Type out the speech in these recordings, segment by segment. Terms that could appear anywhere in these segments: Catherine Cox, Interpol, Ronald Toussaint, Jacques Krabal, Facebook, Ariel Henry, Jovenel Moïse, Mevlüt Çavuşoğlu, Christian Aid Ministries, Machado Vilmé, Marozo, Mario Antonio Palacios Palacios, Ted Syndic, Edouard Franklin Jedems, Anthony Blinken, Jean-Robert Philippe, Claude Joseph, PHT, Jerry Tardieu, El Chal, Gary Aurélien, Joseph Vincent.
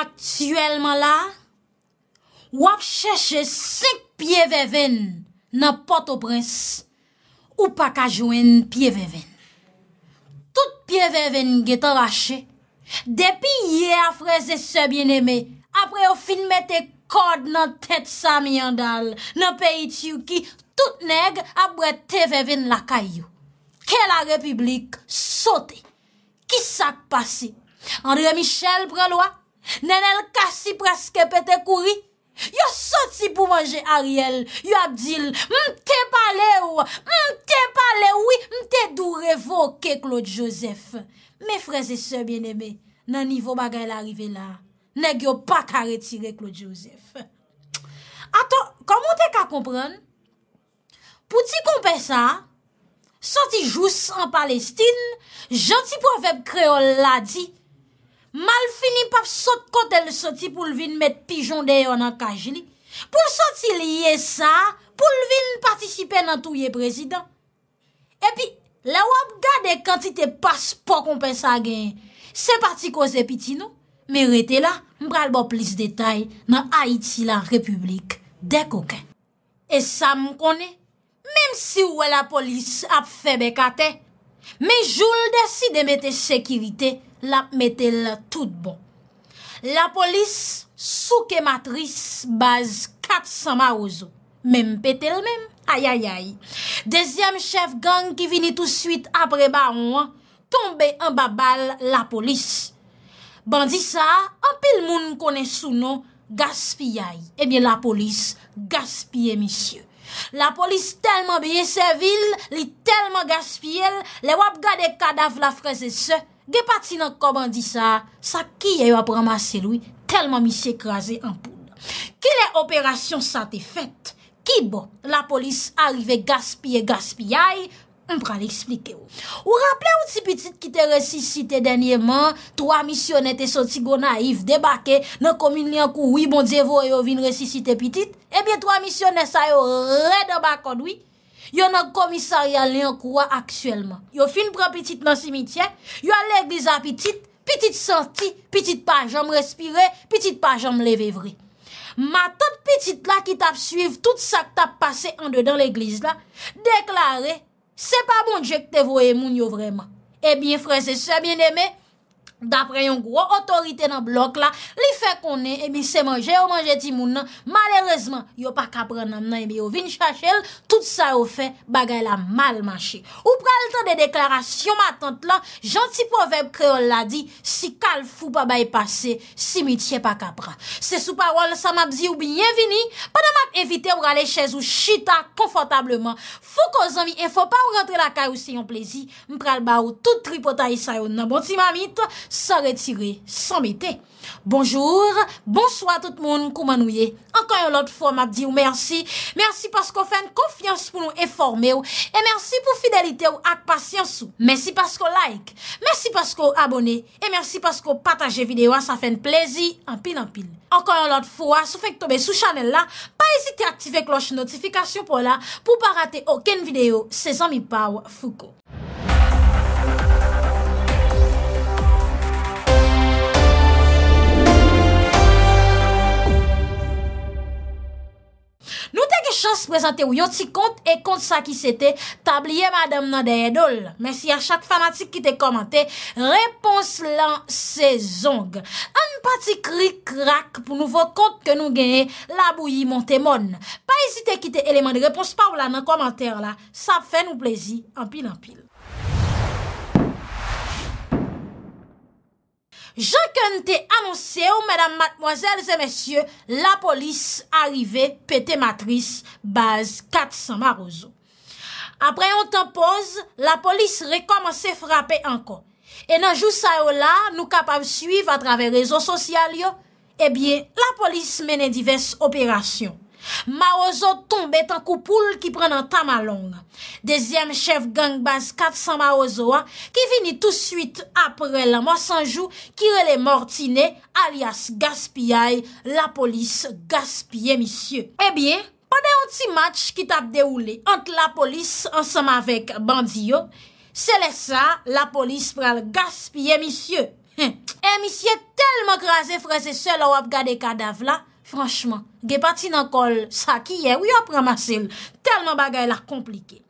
actuellement là, ou ap chercher 5 pieds verven dans Port-au-Prince, ou pas qu'à joindre pieds verven. Tout pieds verven est arraché. Depuis hier, frères et sœurs bien-aimés, après au fin mette corde dans tête Samir Handal, dans pays Turquie, tout nèg a brete verven la caillou. Quelle la République saute. Qui s'est passé? André Michel prend loi. Nenel Kassi presque pété couri. Yo sorti pour manger Ariel. Yo Abdil, m'te parlé ou, m'te parlé oui, m'te dou révoqué Claude Joseph. Mes frères et sœurs bien-aimés, nan niveau bagay l'arrivé là, nèg yo pas ka retirer Claude Joseph. Attends, comment t'es ka comprendre? Pour ti compé ça, sorti juste en Palestine, gentil proverbe créole l'a dit. Mal fini pap saute côté le sorti pour le vin mettre pigeon dehors dans cage li. Pour sorti lié ça, pour le vin participer dans tout président. Et puis la wap gade quantité passeport qu'on pense à gagner. C'est parti cause petit nous, mais rete là, m'pral bon plus détail dans Haïti la République des coquins. Et ça m'connaît même si ou la police a fait bécaté, mais Joule décide de mettre sécurité. La mettez-la tout bon. La police souke matrice base 400 marozo. Même pété le même. Aïe aïe aïe. Deuxième chef gang qui vini tout de suite après baron tombe en babal la police. Bandi ça, en pile moun connaît sous nom gaspillage. Eh bien la police gaspille monsieur. La police tellement bien servile, li tellement gaspille, les wap gade cadavre la frère et sœur. Gè pati nan comment dit ça, ça qui est après ramasser lui tellement mis écrasé en poudre. Quelle opération ça t'est faite? Qui bon la police arrive gaspiller, on va l'expliquer. Ou rappelez ou ti petite qui te ressuscité dernièrement, 3 missionnaires te sorti go naïf débarqué dans commune li en oui bon Dieu voye yo vinn ressusciter petite. Eh bien 3 missionnaires ça yo red en bas oui. Yon nan commissariat Léoncourt actuellement. Yon fin prend petit dans cimetière, yon l'église à petite senti, petite pas jambe respirer, petite pas jambe lever vrai. Ma tante petite là qui t'a suivre tout ça qui t'a passé en dedans l'église là, déclarer c'est pas bon Dieu que te voye moun yo vraiment. Eh bien frères et sœurs bien-aimés, d'après yon gros autorité dans bloc là, li fait qu'on est, et bien c'est manger ou manger ti moun nan. Malheureusement, yo pas ka pran nan nan, et bien yo vin chachel, tout ça yo fait, bagay la mal marché. Ou pral temps de déclaration, ma tante là, gentil proverbe créole la dit, si kal fou pa bay passé, cimetière pa capra. C'est sous parole ça m'a dit ou bienveni, pendant m'a invité ou aller chez ou chita confortablement. Faut qu'on amis, et faut pas ou rentrer la caille ou si yon plaisir, m'pral ba ou tout tripotaille sa yon nan bon ti mamite. Sans retirer, sans mettre. Bonjour, bonsoir tout le monde, comment vous êtes? Encore une autre fois, m'a dit merci. Merci parce qu'on fait une confiance pour nous informer. Et merci pour fidélité ou ak patience. Merci parce qu'on like. Merci parce qu'on abonne. Et merci parce qu'on partage vidéo. Ça fait un plaisir en pile en pile. Encore une autre fois, si vous faites tomber sous channel là, pas hésiter à activer cloche notification pour là, pour pas rater aucune vidéo. C'est Ami Power Foucault. Chance présenter ou yon ti compte et compte ça qui c'était tablier madame nan derrière dol. Merci à chaque fanatique qui te commenté réponse lan saison. Un petit cri crack pour nouveau compte que nous gagne la bouillie Montemon. Pas hésiter quitter élément de réponse par là dans commentaire là, ça fait nous plaisir en pile en pile. Jacques t'ai annoncé, mesdames, mademoiselles et messieurs, la police arrivée, pété matrice, base 400 Marozo. Après un temps pause, la police recommence à frapper encore. Et dans jour ça là, nous capables suivre à travers les réseaux sociaux, eh bien, la police mène diverses opérations. Marozo tombe en coupoule qui prend un tamalong. Deuxième chef gang base 400 Marozo qui finit tout de suite après la mort sans jour qui relève Mortinet alias gaspillage, la police gaspille monsieur. Eh bien, pendant un petit match qui tape déroulé entre la police ensemble avec Bandio, c'est là ça la police pral gaspiller monsieur. Et monsieur tellement crasé frère et sœur là ou garder cadavre là, franchement, gè parti nan kol ça qui est, oui on prend Marcel, tellement bagay la compliqué.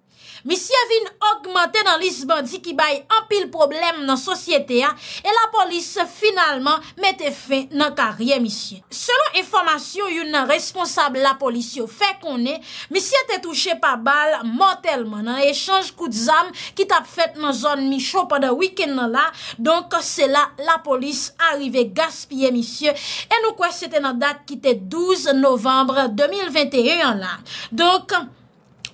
Monsieur vin augmenter dans liste bandit qui baille en pile problème dans société et la police finalement mette fin dans carrière monsieur. Selon information une responsable la police fait qu'on est monsieur était touché par balle mortellement dans échange coup d'armes qui t'a fait dans zone Michaud pendant week-end là. Donc c'est là la police arrivée gaspiller monsieur et nous quoi c'était dans date qui était 12 novembre 2021 là. Donc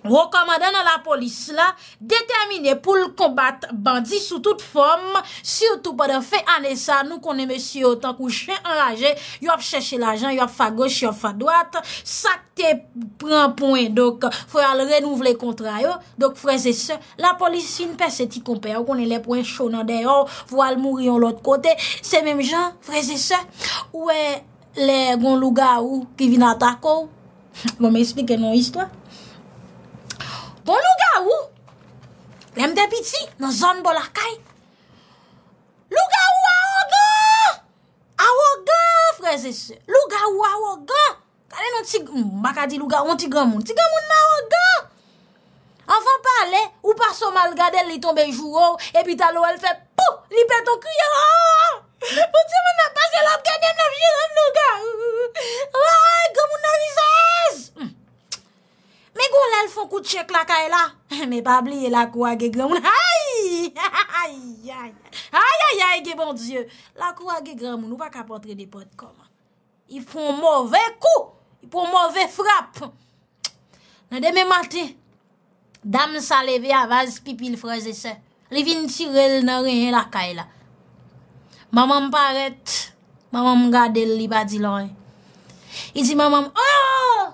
recommandant dans la police là déterminé pour le combattre bandit sous toute forme surtout pendant fin année ça nous connaît monsieur autant couché enragé il a cherché l'argent il a fait gauche il a fait droite ça te prend point donc faut aller renouveler contrat yo donc frères et sœurs la police une personne qui compère on est les points chauds dans dehors voir mourir de l'autre côté c'est même gens frères et sœurs ouais les gon loup-garou qui viennent attaquer bon m'expliquer mon histoire. Bon loup-garou, l'aime de piti, dans zone bolakay. Loup-garou arrogant, arrogant, frères et sœurs. Loup-garou arrogant, allez non tigre, baka di loup-garou, on tigre moun arrogant. Avant parler, ou pas so mal gade li tombe jour et puis talo elle fait pou, li pète ton crier. Mon ti moun n'a passé l'op gade n'a virer loup-garou. Ouais, gomoun na visage. Mais quand elle fait un coup de chèque la caille là, mais pas oublier la croix gè grand moun. Aïe! Aïe aïe! Aïe aïe aïe bon Dieu! La croix gè grand moun, nous pas capable de porter des comment. Ils font mauvais coup, ils font mauvais frappe. Dans demain matin, dame ça levé à vase pipi le frères et sœurs. Li vinn tirer dans rien la caille là. Maman me paraît, maman me garde li pas dit là. Il dit maman, oh!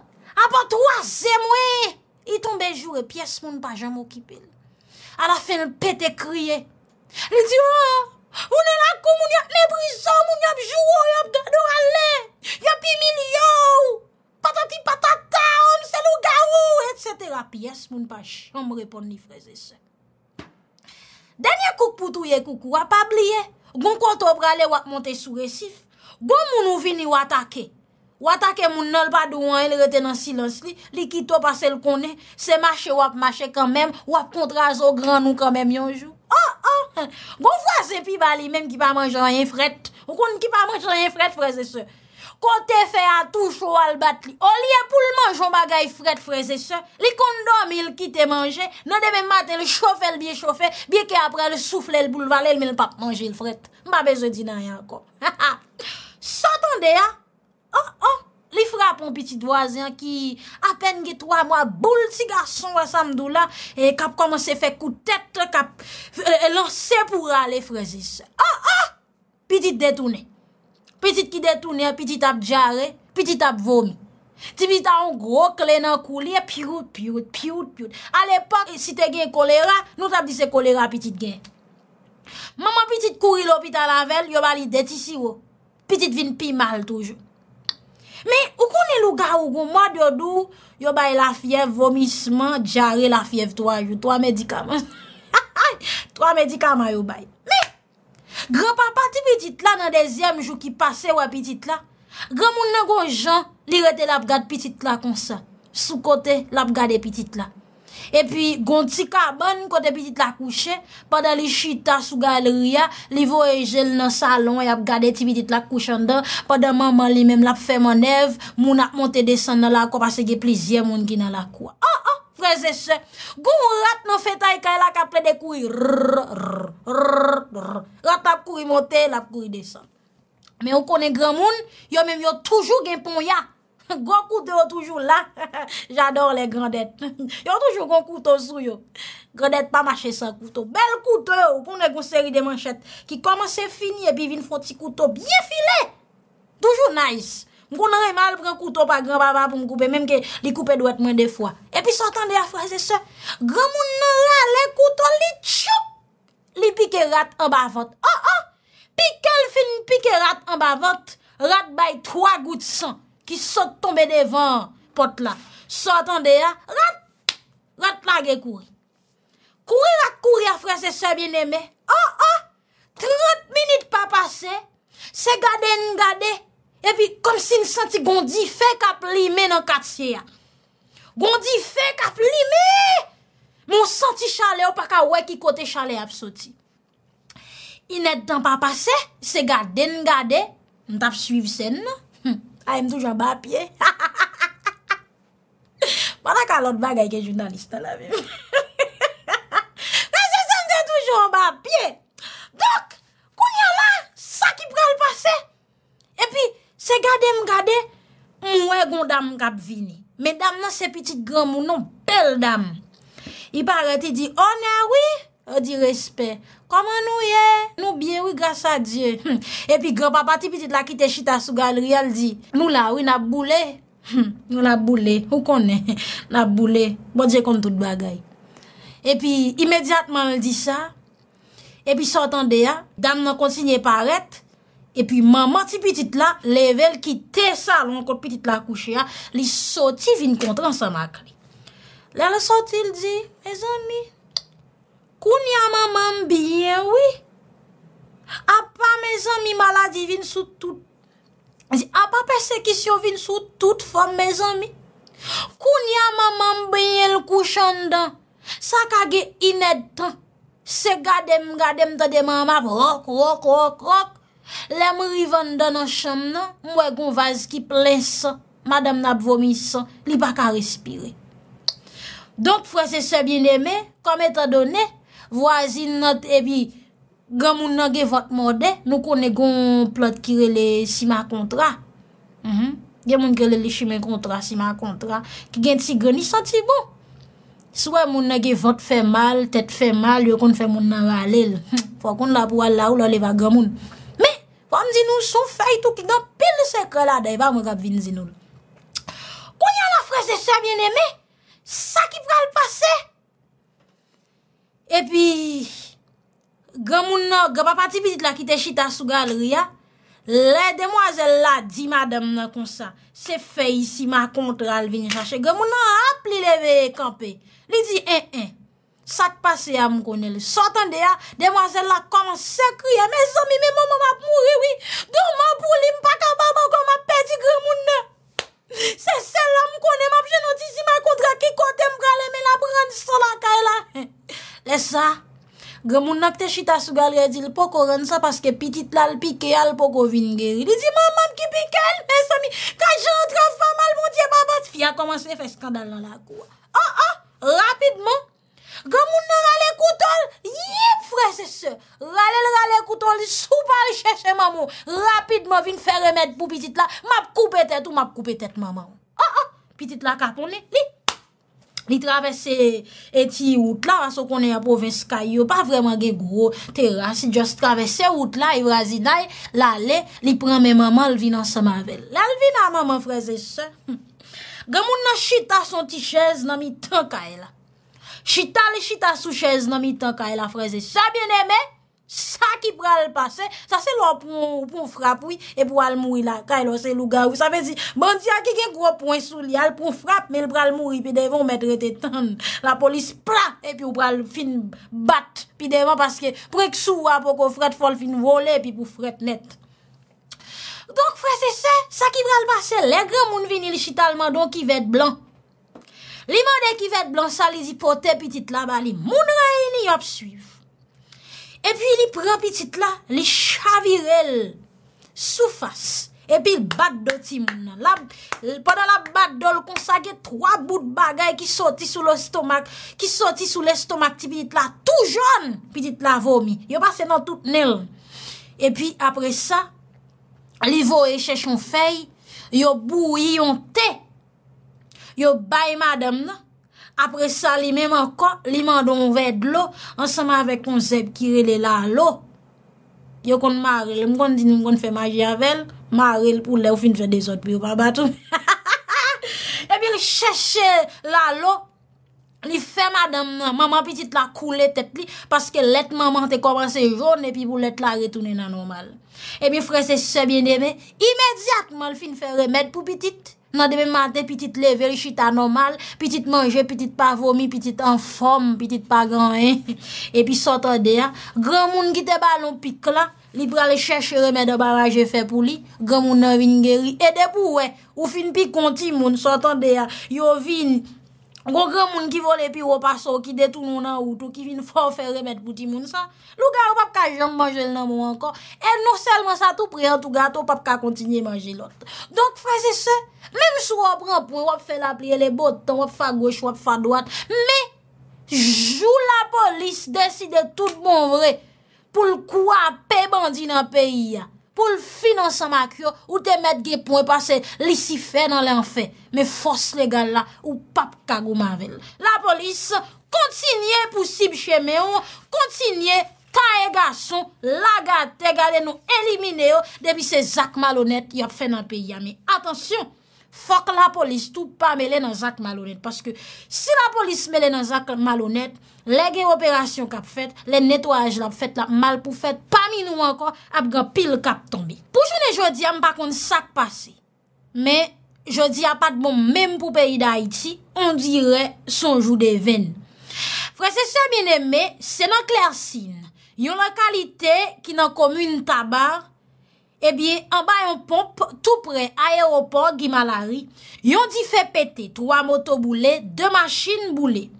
Après 3e mois, il tombait jour et pièce moun pas jamais occupé. À la fin, il pète crier. Il dit, oh, on est là comme on y a méprisé, on y a joué, on y a donné, il y a pi million, patati patata, on se loup-garou, etc. Pièce moun pas jamais répondre ni frères et sœurs. Dernier coup pour tout yé coucou, a pas oublié. Gon konto bralé ou a monter sous récif. Gon moun ou vini ou attaquer. Ou attaquer moun nan pas douan, il rete dans silence li quitto parce le connaît, c'est marché ou marché quand même, ou contrase au grand nous quand même un jour. Oh oh. Bon voisin pi bali même qui pas manger rien fret. Ou konn qui pas manger rien fret frères et sœurs. Côté fait à toucher ou al battre li. Au lieu pour le manger bagay fret frères et sœurs, li konn dormi il quitte manger, nan demain matin le chauffe le bien que après le souffle le boulevard le mais le pas manger le fret. M'pas besoin di nan rien encore. S'entendez a? Oh, oh, li frappe un petit voisin qui, à peine 3 mois, boule ti garçon à samdou là, et cap commence faire coup de tête, cap lancer pour aller, frères et sœurs. Oh, oh, petit détourné. Petit qui détourné, petit ap jaré, petit ap vomi. Petit a un gros clé dans coulier, piout, piout, piout, piout. À l'époque, si te gen choléra, nous t'a dit c'est choléra, petit gen. Maman petit couri l'hôpital avec, yo bali détissiro. Petit vin pi mal toujours. Mais ou connaît le gars ou gon moi de dou, yo bay la fièvre, vomissement, diarrhée, la fièvre 3 médicaments. 3 médicaments yo bay. Mais grand-papa ti petite là dans 2e jour qui passait ou petite là, grand moun nan gon Jean, li rete la gade petite là comme ça. Sous côté la gade petite là. Et puis gon ti cabane côté petite là couché, pendant li chita sous galeria, li voyage dans salon et a regarder ti petite là couchant dedans, pendant maman li même l'a fait manèvre, moun a monter descendre dans la cour parce que plusieurs moun qui dans la cour. Oh oh frères et sœurs, gon rat nan fetaille kay la ka ple de courir. Rat a courir monter, la courir descendre. Mais on connaît grand moun, yo même yo toujours gen pon ya. Gros couteau toujours là. J'adore les grandettes. Yo toujours un couteau sous yo. Grandette pas marcher sans couteau. Bel couteau pour une série de manchettes qui commence et finit et puis vient un petit couteau bien filé. Toujours nice. M'connais mal prendre couteau par grand papa pour me couper même que li couper doit être moins des fois. Et puis s'entendre à frères et sœurs, grand moun nan rale couteau li choup. Li pique rat en bas vente. Oh oh. Piquel fin pique rat en bas vente. Rat bay 3 gouttes de sang. Qui saute tomber devant porte là sortant de là rat la gè courir à frères et sœurs bien-aimés. Oh oh 30 minutes pas passé, c'est gardé. Et puis, comme si nous sentions Gondi fait qu'à plimer dans le quartier. Gondi fait qu'à plimer. Mon senti chalet, ou pas qu'à ouais qui côté chalet a sauté. Il n'est pas passé, c'est gardé, gardé. On t'a suivi scène. Ah, il toujours bas à pied. Voilà qu'à l'autre bagaille que journaliste là même. Mais c'est toujours bas à pied. Donc, quand y a là, ça qui prend le passé. Et puis, c'est gardé, gardé, mouais gondam kap vini. Mesdames, non, c'est petite grand moun, non, belle dame. Il paraît, il dit, honneur, oui, on dit respect. Comment nous y est? Nous bien, oui, grâce à Dieu. Et puis, grand-papa, petit là qui te chita sous galerie, elle dit, nous là, oui, n'a boulé. Nous la boulé. Où qu'on est? N'a boulé. Bon Dieu, qu'on tout bagaille. Et puis, immédiatement, elle dit ça. Et puis, sortant de là, dame n'a continué paraître. Et puis, maman, ti petite là, level qui te salon, quand petite là couché, li sorti, vin contre ensemble avec lui. Là, le sorti, il dit, mes amis, kounya maman bien, oui. A pas mes amis, maladie vin sous tout. Il dit, a pas persécution vin sous toute forme, mes amis. Kounya maman bien, le couchant dans. Ça kage inédit. Se gadem, gadem, de maman, rock, rock, rock, rock. Lèm rivan dans la chambre, non, mouè gon vase qui plein sang, madame n'a vomi sang, li pa ka respirer. Donc, frère, c'est ce bien-aimé, comme étant donné, voisine notre, et puis, grand moun nan gen votre mode, nous connaissons gon plot qui rele si ma contrat. Gen moun ki rele si ma contrat, si ma contrat, qui gen ti goni senti bon. Soit moun nan gen votre fait mal, tête fait mal, yon kon fait moun nan rale, faut qu'on la pou al la ou la leva grand moun. Comme si nous sommes faits tout qui dans pile secret là d'ailleurs mon cap vinn zinou. Quand y a la frère c'est ça bien aimé, ça qui va le passer. Et puis grand moun nan, grand papa ti petite là qui te chita sous galerie là, les demoiselles là dit madame nan comme ça, c'est fait ici ma contrat elle vinn chercher. Grand moun nan appli levé camper. Li dit ça te passe à me connaître. Sortant de là, demoiselle là commence à crier. Mes amis, mes maman m'a mouru, oui. Donc, ma boule, m'a pas maman, comme m'a perdu grand monde. C'est celle-là, me connaît, m'a bien dit si ma contrat qui côté me gale, mais la prendre sans la caille là. Laisse ça. Grand monde n'a te chita sous galerie, dit, pas qu'on rende ça parce que petite là, le pique, elle pas qu'on vienne guérir. Il dit, maman qui pique, mes amis, quand j'entre en femme, elle mon Dieu, papa, fille a commencé à faire scandale dans la cour. Rapidement. Grand moun nan rale koutol, yip frère c'est ce. Rale koutol, sou pa le chercher maman. Rapidement vin faire remède pour petite là. M'a couper tête ou m'a couper tête maman. Petite là capone li. Li traverse et ti route là parce qu'on est en province Kayo, pas vraiment gen gros terrasse, juste traverser route là et Brasilay, l'aller, li prend mes maman, l vin ensemble avec. Là l vin à maman frère c'est ce. Grand moun nan chita son ti chaise nan mi tan kay la. Chita le chita sous chaise nan mi tan ka la frère et ça bien aimé ça qui pral passer ça c'est l'on pour frappe oui et pour al mourir la ka là c'est louga ça veut dire bandi a qui gen gros point sous li al pour frappe mais il pral mourir puis devant mettre tétan la police plat et puis ou pral fin battre puis devant parce que pour que sou a pour qu'on frette faut fin voler puis pour frette net. Donc frère c'est ça qui pral passer les grands moun vini le chita le mandon qui vête blanc. Li mande qui vêt blanc ça les hypothé petite là ba li moun réuni yop suivre. Et puis li prend petite là, li chavirel sous face et puis il bat de ti moun là. Pendant la bat dol kon sa gen trois bouts de bagay qui sorti sous l'estomac, qui sorti sous l'estomac petite là tout jaune, petite là vomi. Yo passe dans toute nel. Et puis après ça, li voye cherche une feuille, yo bouilli yon thé. Yo bay madame nan. Après ça, li même encore, li mandon verre de l'eau, ensemble avec un zeb qui rele la l'eau. Yo kon mare, m kon di nou kon fè magie avec, mare pour le ou fin fè des autres puis pas battre. Et bien il cherche la l'eau. Li fait madame nan, maman petite la coule tête li parce que let maman te commencé jaune et puis pour let la retourner dans normal. Et bien frère c'est bien aimé, immédiatement il fin fait remède pour petite. Nan demain matin, petite lever, chita normal, petite manger, petite pas vomi, petite en forme, petite pas grand hein. Et puis sortant dehors, grand monde qui te ballon pique là, li pral chercher remède en barrage fait pour lui, grand monde nan vin guéri. Et de pour ouais, ou fin pique konti moun sortant dehors, yo vin gros grand monde qui vole puis ou passe qui détourne nan ou tout qui vient fort faire remettre pour ti moun ça. Lou gars ou pas ka jambe manger nan mou encore. Et non seulement ça tout prend tout gâteau pas ka continuer manger l'autre. Donc frères et sœurs, même si on prend point on fait la plier les boutons, on fait gauche, on fait droite, mais joue la police décide tout bon vrai pour le couper bandit dans pays. Pour le financer macro ou te mettre des points parce que l'ici fait dans l'enfer mais force légale là ou pas kagou mavel la police continue pour cible chemeon continue taille garçon la gâte garder nous éliminer depuis ces actes malhonnêtes y a fait dans pays mais attention faut que la police tout pas mêler dans actes malhonnêtes parce que si la police mêler dans actes malhonnêtes les opérations qu'a fait, les nettoyages l'a fait, la mal pour fait, parmi nous encore, a grand pile cap tombé. Pour journée jodi, on pas compte ça passé. Mais jodi a pas de bon même pour pays d'Haïti, on dirait son jour de veine. Frère c'est bien aimé, c'est dans Claircine. Une localité qui dans commune Tabar, eh bien en bas on pompe tout près aéroport Guimalari, yon dit fait péter 3 motos boulées, 2 machines boulées.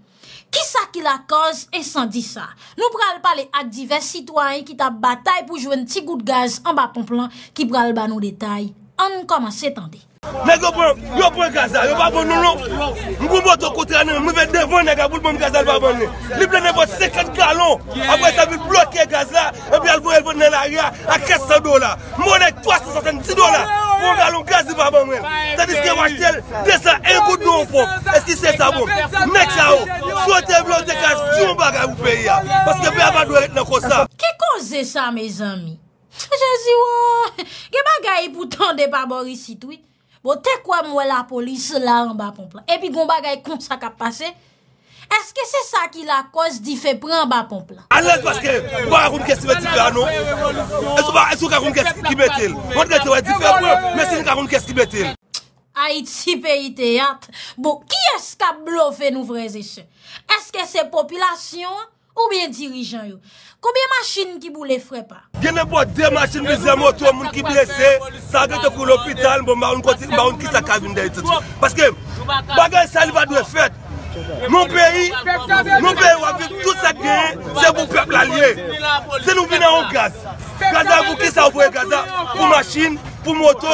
Qui ça qui la cause incendie ça? Nous pral parler à divers citoyens qui t'a bataille pour jouer un petit goût de gaz en bas plan qui pral ba nos détails. On commence à tendre. Yo pour gaz ça, yo pas bon nous non. Nous pour moto contre nous, nous vais devant nèg pour bon gaz ça pas bon. Li plein n'importe 50 gallons. Après ça vient bloquer gaz là et puis elle va vendre dans l'arrière à $400. Monnaie $370. Pour un gallon gaz, il va pas mal. Tandis que Wachtel, 200 un coup de non fort. Est-ce que c'est ça bon? Mec, ça, soit blanc de gaz, tu vas vous payer. Parce que vous doit être dans ça. Qui cause ça, mes amis? Je dis, ouais, il y a pourtant des barbares ici, oui. Bon, t'es quoi, moi, la police, là, en bas, pompe. Et puis, bon, bagaille, comme ça, qui a passé. Est-ce que c'est ça qui la cause du fait prendre bas pompe là? Alors parce que vous qu'est-ce qui non? Est-ce que qui bête? On mais c'est qu'est-ce qui bête? Haïti pays théâtre. Bon, qui est-ce qui a bluffé nous frères et sœurs? Est-ce que c'est population ou bien dirigeant yo? Combien machines qui boule frère pas? Il y a n'importe deux machines plusieurs motos monde qui blessé, ça doit pour l'hôpital, bon on continue on qui ça parce que bagage ça il va doit faire. Mon pays, on vit tout ça gain, c'est pour le peuple allié. Si nous venons en gaz, Gaza pour qui ça envoie Gaza? Pour machine, pour moto,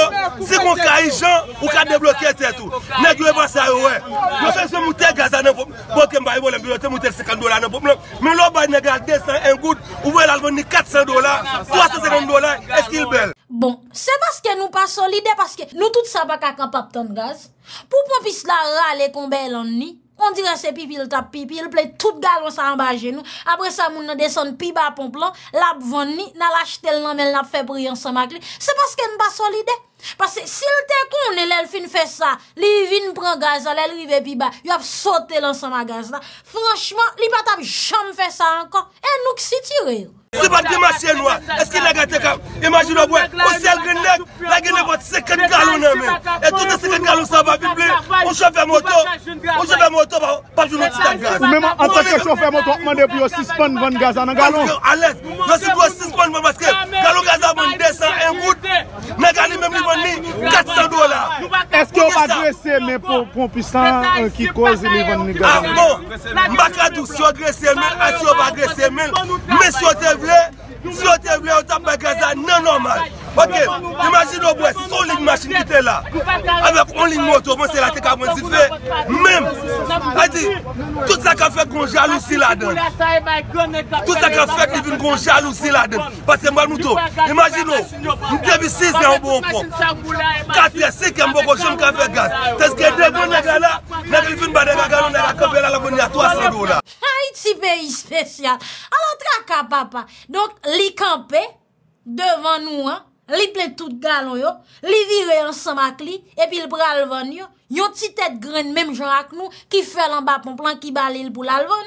si on caille gens, on peut débloquer tout. Nèg yo va ça ouais. Nous faisons monter Gaza dans pour que m'baille voler biloté monter $50 dans problème. Mais l'on va négater 201 gouttes, ouvrir l'album $400, $350, est-ce qu'il belle? Bon, c'est parce que nous pas solide parce que nous tout ça pas capable tant de gaz. Pour pompis la râler combien en ni? On dirait c'est pipil tap pipil ple tout galon ça en bas genou après ça moun nan descend pi bas pompe lan la vonni n'a l'acheter nan men n'a fait prier ensemble avec lui c'est parce qu'elle pas solide parce que s'il te connaît l'elle fin fait ça li vinn prend gaz l'elle rive pi bas il a sauté l'ensemble à gaz là franchement li pas t'a jamais fait ça encore et nous qui si tirer c'est pas de marché noir est-ce qu'il a gâté cap imagine au ciel grenade la grenade porte 50 gallons même et tout dans 50 gallons ça va publier on chauffeur moto pas de petit gaz même en tant que chauffeur moto on demande pour suspendre vendre gaz en gallon à l'aise je suis pour suspendre parce que gallon gaz à 201 gouttes mais gallon même il vend $400. Est-ce qu'on va dresser mais pour puissant qui cause les vendre gaz ah bon pas tout si dresser mais si pas dresser mais si si on te voulait, on tape à Gaza, non normal. Ok, imagine au bois, si son ligne machine qui était là, avec une ligne moto, c'est la tête à mon fait. Même, tout ça qu'a fait qu'on jalousie là-dedans. Tout ça qu'a fait qu'on jalousie là-dedans. Parce que moi, nous tous, imaginez, nous devons 6 ans bon pont. 4 et 5 ans bon chambre qu'a fait gaz. Parce que deux bonnes là, nous avons pas de gaz, on a coupé la bonne à $300. Haïti pays spécial. Alors, traka, papa. Donc, les campés devant nous, hein. Li ple tout galon yo, li vire ensemble ak li et puis il pral vann yo, yon ti tête graine même genre ak nous qui fait l'en bas pon plan qui balil pour l'alvon.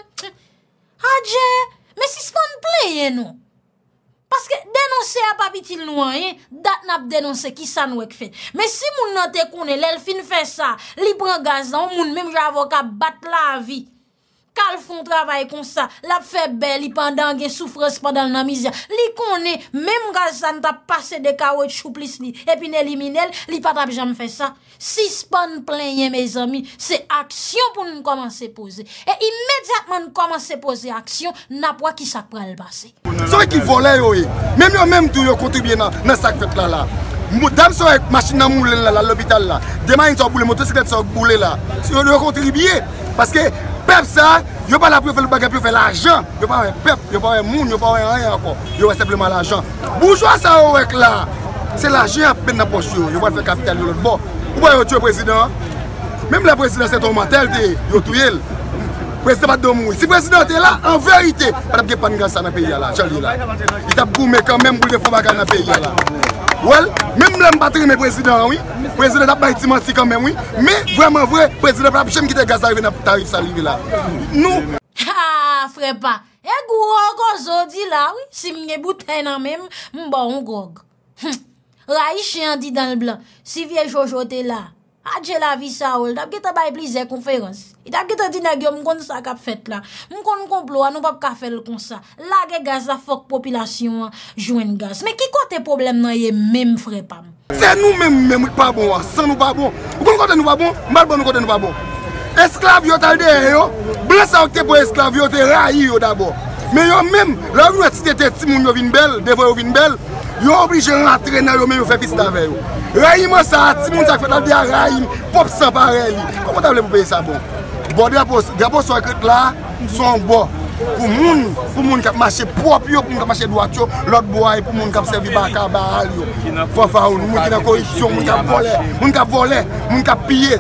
Adje, mais si s'pon playe nous. Parce que dénoncer à pas petit loin, date n'a dénoncer qui ça nous fait. Mais si moun nan te connaît l'elfine fait ça, li prend gazon, moun même j'avocat battre la vie. Kal font travail comme ça, l'a fait belle pendant gen souffrance pendant la misère. Li connaît même gazon t'a passé de carottes chou plus li et puis n'éliminer, li pas t'a jamais fait ça. Suspend plein mes amis, c'est action pour nous commencer poser. Et immédiatement nous commencer poser action, n'a pas qui ça pral passer. Ceux qui volaient même yo même tout yo contribuer dans sac fait là. Madame sont avec machine à mouler là l'hôpital là. Demain ils sont bouler motocyclette sont bouler là. Si on doit contribuer parce que peuple ça, yo pas la pour faire le bagage pour faire l'argent, yo pas un peuple, yo pas un monde, yo pas rien encore. Yo simplement l'argent. Bourgeois ça avec là. C'est l'argent à peine dans poche yo, yo pas faire capital de l'autre bord. Ou pas tuer le président. Même la présidence est un mental, il a tué. Le président pas de mourir. Si le président est là, en vérité, il n'y a pas de gaz dans le pays. Il a gourmé quand même pour les fonds dans le pays. Même là, je ne suis pas président. Le président n'a pas été menti quand même. Mais vraiment vrai, le président n'a pas pu quitter le gaz arrivé dans le tarif salivé là. Nous. Ah, frère, pas. Et gourou, dit là, oui. Si je suis bouteille dans même, je suis bon gourou. Raïchien dit dans le blanc, si vieux Jojo t'es là, adje la vie ça ou, d'abord t'as pas plusieurs conférences. Il t'a dit n'agir, m'con ça qu'a fait là, m'con complot, nous pas qu'a fait le comme ça. La gaz la fuck population joindre gaz. Mais qui côté problème nan yé même frère pam. C'est nous même pas bon, sans nous pas bon. Nous côté nous pas bon, mal bon nous côté nous pas bon. Esclave yo t'as derrière yo, blanc ça t'es pour esclave yo t'es raï yo d'abord. Mais yo même, là où t'es petit moun yo vinn belle, devant yo vinn belle. Yo obligé de rentrer dans le même fait piste avec eux. Raïma ça, Timon ça fait la raïm, pop sans pareil. Comment t'as voulu pour payer ça bon? Bon, d'abord, sur la crête là, sont bon. Pour les gens qui marchent propre, pour les gens qui marchent droit, l'autre bois, pour les gens qui servent à cabal, les gens qui ont corruption, les gens qui volent, les gens qui volent, les gens qui pillent.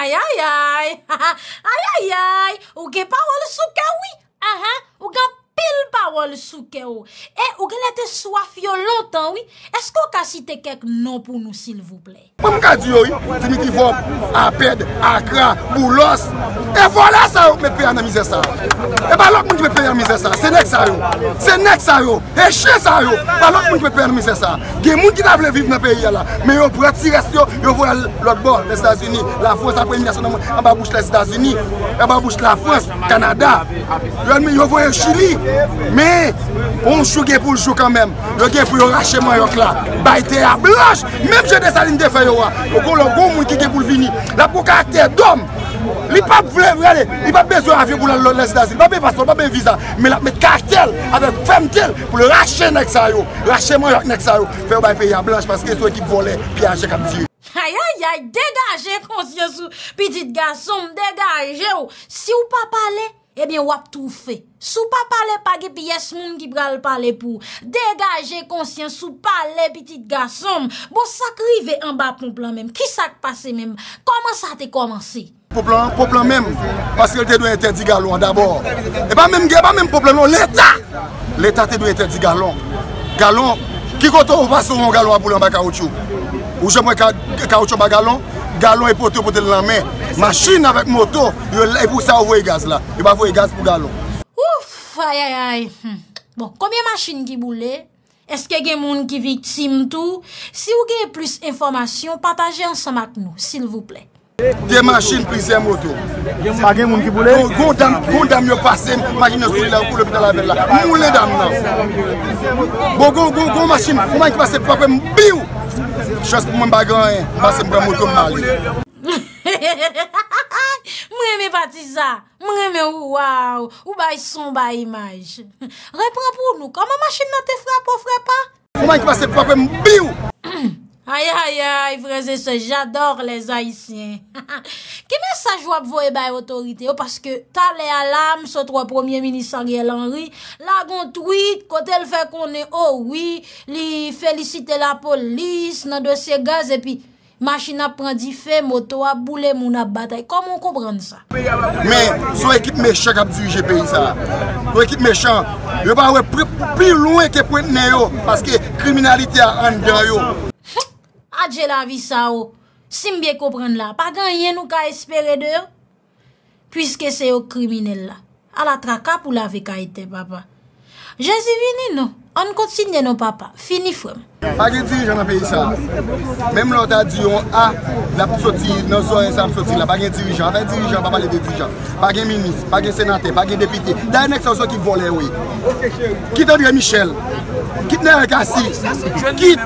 Aïe aïe aïe, aïe aïe aïe, ou que parole sous kawi, ou pile parole sous keo. Et ou qu'elle était soif longtemps, oui. Est-ce qu'on peut citer quelques noms pour nous, s'il vous plaît? Comme je dis, oui, Timothy Vop, Aped, Accra, Boulos. Et voilà ça, vous mettez en misère ça. Et pas l'autre monde qui peut payer en misère ça. C'est next ça, c'est next ça, et chez ça, pas l'autre monde qui peut payer en misère ça. Il y a des gens qui veulent vivre dans le pays là. Mais ils prennent tirer, ils vont à l'autre bord, les États-Unis, la France, après une nation, en bas bouche les États-Unis, en bas bouche la France, Canada. Ils vont au Chili. Mais on joue pour le jour quand même. Le gars pour racher moi là. Baïté à blanche. Même j'ai des salines de feuilles. Au le bon monde qui est pour venir. La pour caractère d'homme. Il n'a pas besoin d'avion pour les États-Unis. Il n'a pas besoin de visa. Mais il met cartel avec femme tel pour le racher ça. Racher moi ça. Faire un pays à blanche parce que c'est toi qui volait piager comme Dieu. Aïe aïe aïe, dégagez conscience. Petit garçon, dégagez. Si vous ne parlez pas, eh bien, wap tout fait. Sou pa parler pa ge pièce moun ki pral parler pour. Dégager conscience sou parler petit garçon. Bon ça crive en bas pour plan même. Qui ça passé même? Comment ça t'est commencé? Pour plan même parce que te doit interdire galon d'abord. Et pas même problème l'état te doit interdire galon. Galon qui quand on passe un galon à boule en bas caoutchouc. Ou j'aimerais caoutchouc bas galon. Galon et poteau pour te la main. Machine avec moto, et pour ça, on voit le gaz là. Il va voir le gaz pour galon. Ouf, aïe aïe aïe. Bon, combien de machines qui boulent? Est-ce qu'il y a des gens qui victimes tout? Si vous avez plus d'informations, partagez ensemble avec nous, s'il vous plaît. Des machines, plusieurs motos. Pas de gens qui boulent? Gondam, yo passé, machine de là, pour le pédale avec là. Moule dame là. Bon, go, machine, comment qui passe pas comme biou? Chose pour moi, bagarre, passe pour la moto mal. M'aime pas ça. M'aime waouh. Ou bail son bail image. Reprends pour nous. Comment machine n'a te frappe ou frappe pas? Comment qui passe pas comme biou? Aïe aïe aïe, frères et sœurs, j'adore les Haïtiens. Quel message vous avez envoyé l'autorité? Parce que t'as les alarmes sur trois premiers ministres Ariel Henry. Là, on tweet, quand elle fait qu'on est, oh oui, li félicite la police, dans dossier gaz, et puis, machine à prendre du fait, moto à bouler, mon à bataille. Comment comprendre ça? Mais, son équipe méchante qui a dirigé le pays, ça. Son équipe méchante, je ne vais pas plus loin que Pointe Néo, parce que criminalité a en dedans. Adje la vie ça ou. Si m'bien comprendre là, pas gagné nous ka espérer de yo. Puisque c'est au criminel là. À la traka pour la vie ka été papa. Jésus vini non. On continue nos papas. Fini frère. Pas de dirigeant dans pays ça. Même l'autre a dit on a la sortie dans zone ça sortie là pas de dirigeant, pas de dirigeant, pas parler de dirigeant. Pas de ministre, pas de sénateur, pas de député. D'ailleurs c'est qui volait oui. Qui André Michel. Qui n'a Cassi. Qui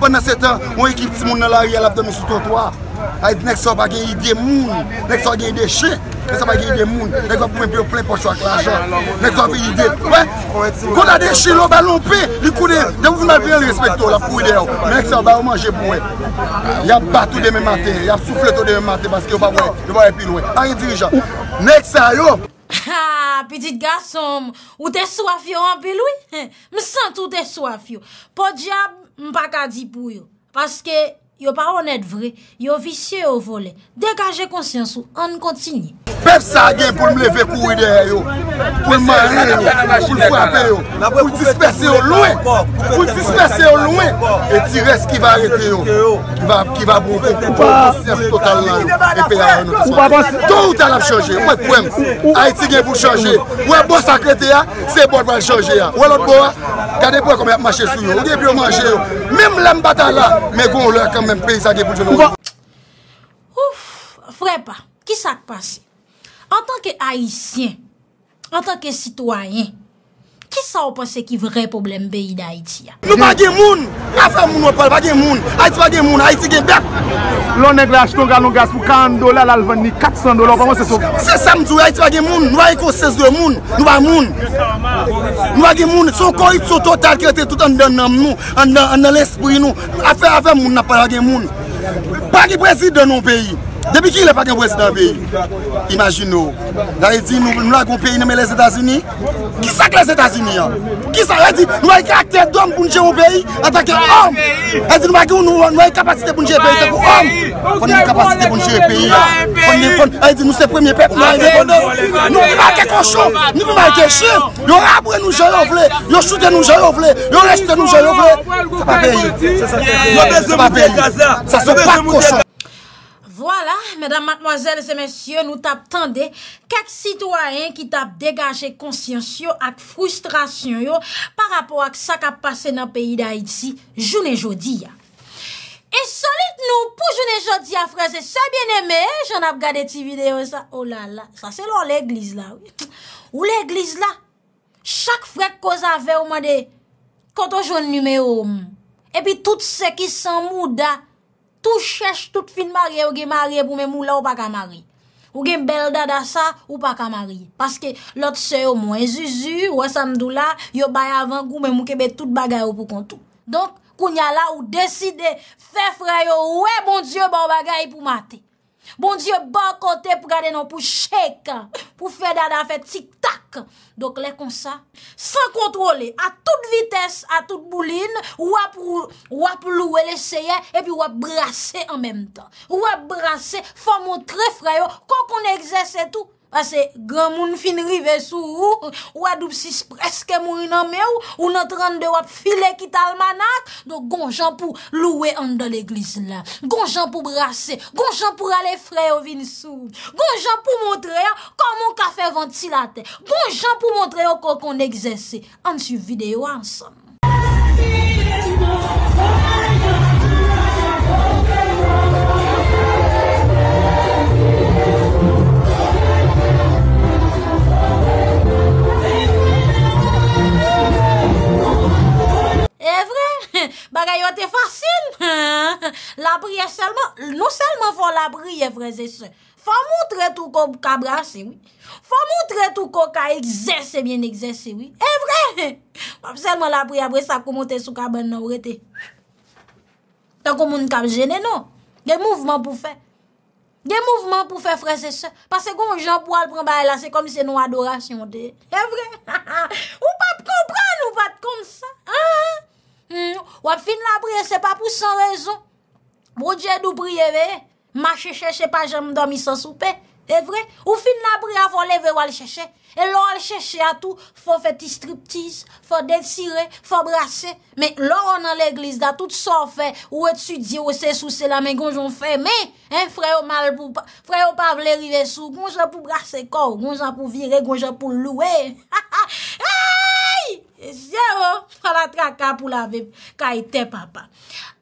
pendant 7 ans, on équipe tout le monde dans la rue à l'abdomen sous trottoir. Next pas de idée moun, next pas de déchets, next pas de idée moun, next pas de plein poche avec l'argent, next pas de idée. Ouais, quand la déchets, l'on va lomper, les coups de vous mal bien respecter la pouille d'eau. Next va manger pour eux. Y a battu demain matin, y a soufflé tout demain matin parce que on va plus loin. Pas de dirigeant. Next yo. Ah, petit garçon, ou t'es soif yo en pile oui? Me sens tout t'es soif yo. Pour diable m'pa ka di pou yo parce que yo pas honnête vrai, yo vicieux au voler. Dégagez conscience ou on continue. Peuple ça gagne pour me lever courir derrière yo. Pour marrer, pour frapper yo, pour disperser au loin, pour disperser au loin et tirer ce qui va arrêter yo. Qui va bouger pour total là. Et payer nous. Tout ça l'a changer. Ouais problème. Haïti gagne pour changer. Ouais bon secrétaire, c'est bon va changer. Ouais l'autre bois. Regardez pour comment marcher sur yo. Regardez pour manger yo. Même l'âme bataille là, mais qu'on leur quand même pays ça gagne pour nous. Ouf, frère pas. Qui ça passe? En tant que haïtien, en tant que citoyen, qui ça vous pensez qui vrai problème pays d'Haïti? Nous pas de monde, affaire monde pas de monde, Haïti pas de monde, Haïti gagne bête. L'on est là acheter un gaz pour $40, là vendre $400, comment c'est ça? C'est ça me dit Haïti pas de monde, nous pas conscience de monde, nous pas monde. Nous pas de monde, son corruption totale qui était tout en dedans nous, en l'esprit nous, affaire monde n'a pas de monde. Pas de président dans pays. Depuis qu'il n'est pas un président pays, imaginez-vous. Nous avons un pays nommé les États-Unis. Qui ça que les États-Unis? Qui ça dit nous avons un caractère d'homme pour nous gérer le pays en tant qu'homme. Nous avons une capacité pour nous gérer le pays en tant qu'homme. Nous avons une capacité pour nous gérer le pays. Nous sommes le premier peuple, nous sommes indépendants. Nous ne pouvons pas marquer cochon, nous ne pouvons pas marquer chien. Nous avons nous gérer le pays, nous shooter nous gérer le pays, nous restons nous gérer le pays. Ça pas pays. Ça pas pays. Ça ne sont pas cochons. Voilà, mesdames, mademoiselles et messieurs, nous tap tende quelques citoyens qui tap dégagé conscience ak frustration yo par rapport à ça qui a passé dans le pays d'Haïti journée jodi. Et solide nous pour journée jodi à frères et sœurs bien-aimés, j'en ai regardé ti vidéo ça. Oh là là, ça c'est l'église là. Ou l'église là, chaque frère cause avait au moins de quand on joue numéro et puis tout ce qui s'en mouda tout cherche tout fin marié ou gen marié pour même ou là ou pas ka marié ou gen belle dada ça ou pas ka marié parce que l'autre sœur au moins zuzu ou samdou là yo bay avant gou même ou kebe tout bagay ou pour kontou donc kounya là ou décide faire frère yo ouais bon Dieu bon bagay pour mater bon Dieu bon côté pour garder non pour chèque pour faire dada fait tic tac donc les comme ça sans contrôler à toute vitesse à toute bouline ou à pour louer l'essayer et puis ou à brasser en même temps ou à brasser faut montrer frère quand on exerce tout parce que grand monde fin rive sous ou à doubsis presque mourir dans mer ou dans 32 ou filer qui almanac donc gonjan pour louer en dans l'église là gonjan pour brasser gonjan pour aller frère au vin sous gonjan pour montrer comment café ventilateur gonjan pour montrer comment on exerce en suivant vidéo ensemble. C'est vrai, bagay yo te facile. La prière seulement, non seulement faut la prière, frères et sœurs. Faut montrer tout qu'on ka brasser, oui. Faut montrer tout qu'on ka exercer, bien exercer, oui. C'est vrai. Pas seulement la prière, après ça, qu'on monte sous cabane, non, arrêtez. Tant qu'on moun ka gêné, non. Des mouvements pour faire. Des mouvements pour faire, frères et sœurs. Parce que quand Jean Paul prend bail là, c'est comme si c'est une adoration. C'est vrai. Ou pas comprendre, ou pas comme ça. Hein? Ou fin la prier, c'est pas pour sans raison. Bon Dieu nous prier, marcher chercher pas jamais dormir sans souper. C'est vrai, ou fin la prier avant lever ou aller chercher. Et l'on aller chercher à tout, faut faire des striptease, faut détirer, faut brasser. Mais l'on dans l'église, dans tout ça fait, ou étudier, ou c'est sous c'est la main gonjon fait. Mais, hein, frère mal pour, frère pas vle river sous, gonjon pour brasser corps, gonjon pour virer, gonjon pour louer. Zéro, la traka pour la vie, kaite papa.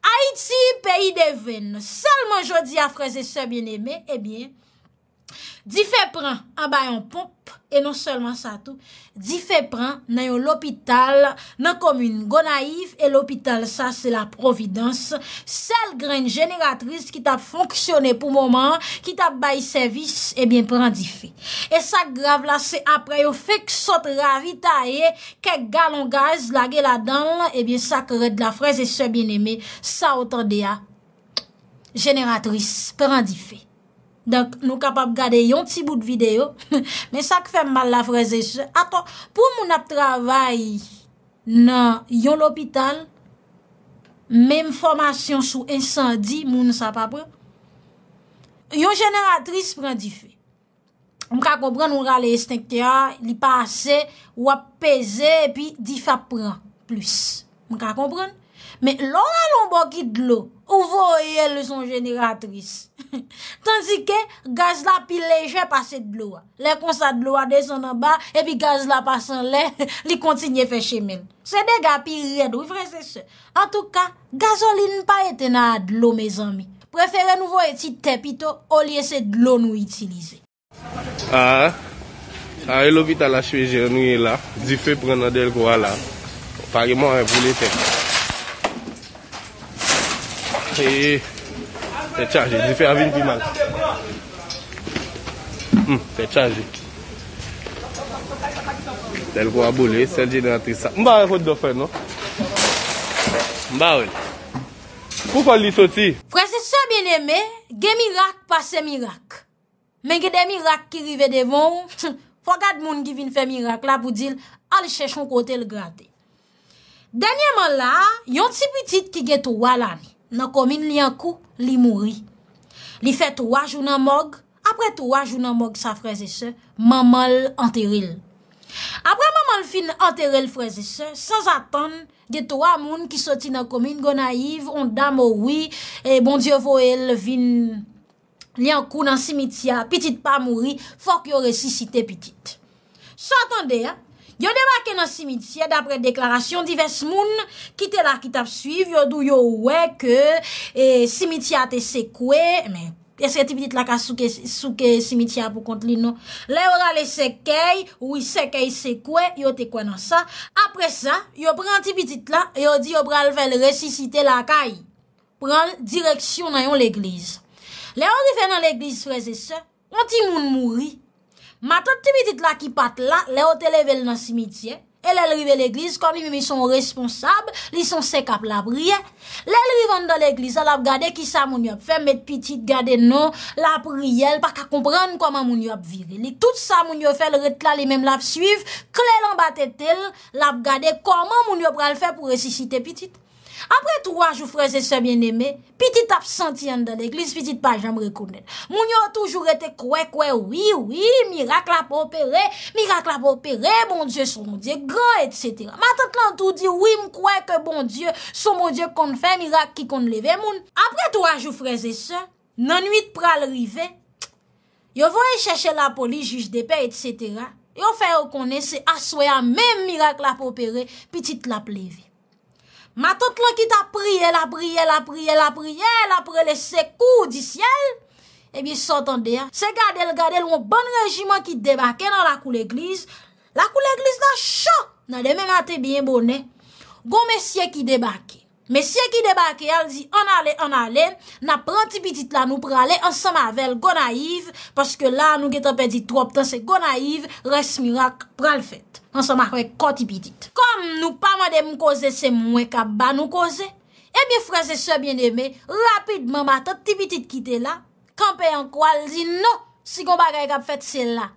Haïti, pays de veine. Seulement jodi à frères et sœurs bien-aimés, eh bien, di fait prend en bas yon pompe, et non seulement ça tout, di fait prend dans l'hôpital, dans commune Gonaïve, et l'hôpital ça c'est la Providence, celle graine génératrice qui t'a fonctionné pour moment, qui t'a bail service, eh bien prend di fait. Et ça grave là c'est après yon fait que saute ravitaillé, quelques gallons gaz lagué là-dedans, eh bien ça crée de la fraise et sœur bien-aimé, ça autant de ya génératrice prend di fait. Donc, nous sommes capables de garder un petit bout de vidéo. Mais ça qui fait mal la fraise. Attends, pour mon travail dans l'hôpital, même formation sous incendie, moun ne savent pas prendre. Une génératrice prend du feu. On peut comprendre, on a les extincteurs, il pas assez, ou a pesé, et puis du feu prend plus. On peut comprendre. Mais l'on a l'on de l'eau, ou voyez le son génératrice. Tandis que gaz la pile léger passe de l'eau. Les constats de l'eau descend en bas, et puis gaz la passe en l'air, il continue à faire chemin. C'est des gars pire, oui, frère, c'est ça. En tout cas, gasoline pas été dans de l'eau, mes amis. Préférez nous voir petit tepito, au lieu c'est de l'eau nous utiliser. Ah, l'hôpital a choisi, nous est là, du fait prendre de l'eau là. Apparemment, elle voulait faire. Et c'est chargé, j'ai fait avion plus mal. C'est chargé. Tel qu'on a boulé, c'est le génératrice. M'ba faute de faire, non? M'ba oui. Pourquoi lui sortir? Frère, c'est ça bien aimé. Gé miracle, pas c'est miracle. Mais gé des miracles qui arrivent devant. Faut garder moun qui vient faire miracle là pour dire, allez chercher un côté le gratter. Dernièrement là, yon ti petite qui gè trois là. Nan commune li an kou, li mouri. Li fait 3 jours nan morgue. Après 3 jours nan morgue, sa frères et sœurs, maman l'enterril. Après maman l'fin enterril frères et sœurs, sans attendre, de 3 moun qui sorti nan commune Gonaïve, on dame oui, et bon Dieu voyel vin li an kou nan cimetière, petite pas mouri, faut que yo ressuscite petite. S'entendez, hein? Yo débarqué dans le cimetière d'après déclaration diverses moun qui te la qui t'a suivi yo dou yo ouais que cimetière te secoué mais est-ce que petite la ka souke cimetière pour compte li non là ora les secueil oui secueil secoué yo te quoi dans ça après ça yo prend petite là yo dit yo pral faire ressusciter la caille prend direction dans l'église là on arrive dans l'église frères et sœurs on ti moun mouri. Ma tante petite là qui patte là, les ont levé dans le cimetière. Elle est arrivée à l'église, comme ils sont responsables, ils sont secs à la prière. Les arrivent dans l'église, elle a regardé qui ça moun yop fait, mettre petite, garder non, la prière, elle pas qu'à comprendre comment moun yop virer. Tout ça moun yop fait, le ret là, les mêmes la suivent, clé l'en bas tête, la regarder comment moun yop va le faire pour ressusciter petite. Après 3 jours, frères et sœurs bien-aimés, petit absentie dans l'église, petit pas jamais reconnaître. Moun yo toujours été quoi, oui, miracle à opérer, bon Dieu, son Dieu, grand, etc. Ma tante l'an tout dit, oui, m'croit que bon Dieu, son bon Dieu qu'on fait, miracle qui qu'on lever moun. Après 3 jours, frères et sœurs, nan nuit pral rive, yo voye chercher la police, juge de paix, etc. Yo fait reconnaître, c'est assoya même miracle à opérer, petit la pleve. Ma tante là qui t'a prié, après les secours du ciel, eh bien, s'entendez, c'est garder le bon régiment qui débarquait dans la cour l'église. La cour l'église là, chaud, dans des mêmes matin bien bonnet. Gon messieurs qui débarquait. Messieurs qui débarquait, elle dit, on allait, n'a prend petit là, nous praler ensemble avec Gonaïve, parce que là, nous qui t'en perdu trop de temps, c'est Gonaïve, reste miracle, pral fait. Ensemble avec Koti Petite. Comme nous pas madame causer, c'est moins qu'à bas nous causer. Eh bien, frères et sœurs bien-aimés, rapidement, ma tante Petite qui était là, campé en quoi, elle dit non, si qu'on bagay kap fait, c'est là.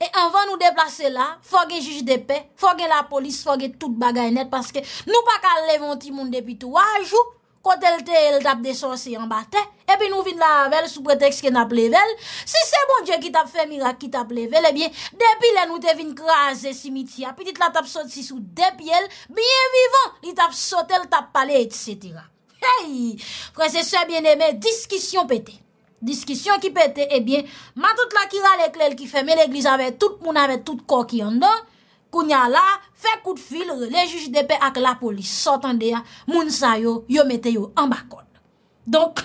Et avant nous déplacer là, faut que juge de paix, faut que la police, faut que toute bagaille net parce que nous pas qu'à lever un petit monde depuis 3 jours quand elle tape des sorciers en bataille et puis nous vinn la avec sous prétexte que n'a level. Si c'est bon Dieu qui t'a fait miracle qui t'a level, eh bien depuis là nous te vinn craser cimetière, petite la tape sorti sous deux pieds, bien vivant, il tape sauter, il tape parler etc. Hey, frères et sœurs bien-aimés, discussion pété. Discussion qui pétait, eh bien, ma toute la qui rale clé qui ferme l'église avec tout le monde, avec tout le corps qui en dedans, kounya la, fait coup de fil, les juges de paix avec la police, s'entendez, moun sa yo, yo mette yo en bas code. Donc,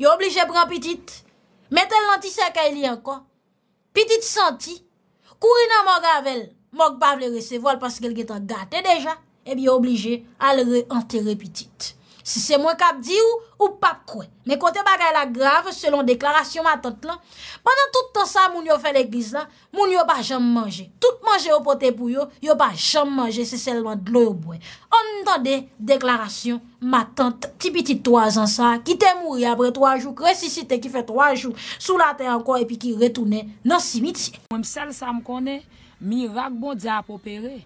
yo obligé prend petite, mette l'anti-seka li encore, petite senti, courir dans Mogavel, mog pas vle recevoir parce qu'elle est en gâté déjà, eh bien, obligé à le enterrer petite. Si c'est moi qui dis ou pas quoi. Mais côté bagay la grave, selon déclaration ma tante là, pendant tout temps ça, moun yo fait l'église là, moun yo pas jamais manger. Tout manger au poté pour yo, yo pas jamais manger, c'est seulement de l'eau au bois. On entendait déclaration ma tante, ti petit 3 ans ça, qui t'est mouru après 3 jours, ressuscité qui fait 3 jours, sous la terre encore, et puis qui retournait dans le cimetière. Moi, celle ça me connaît, miracle bon Dieu a opéré.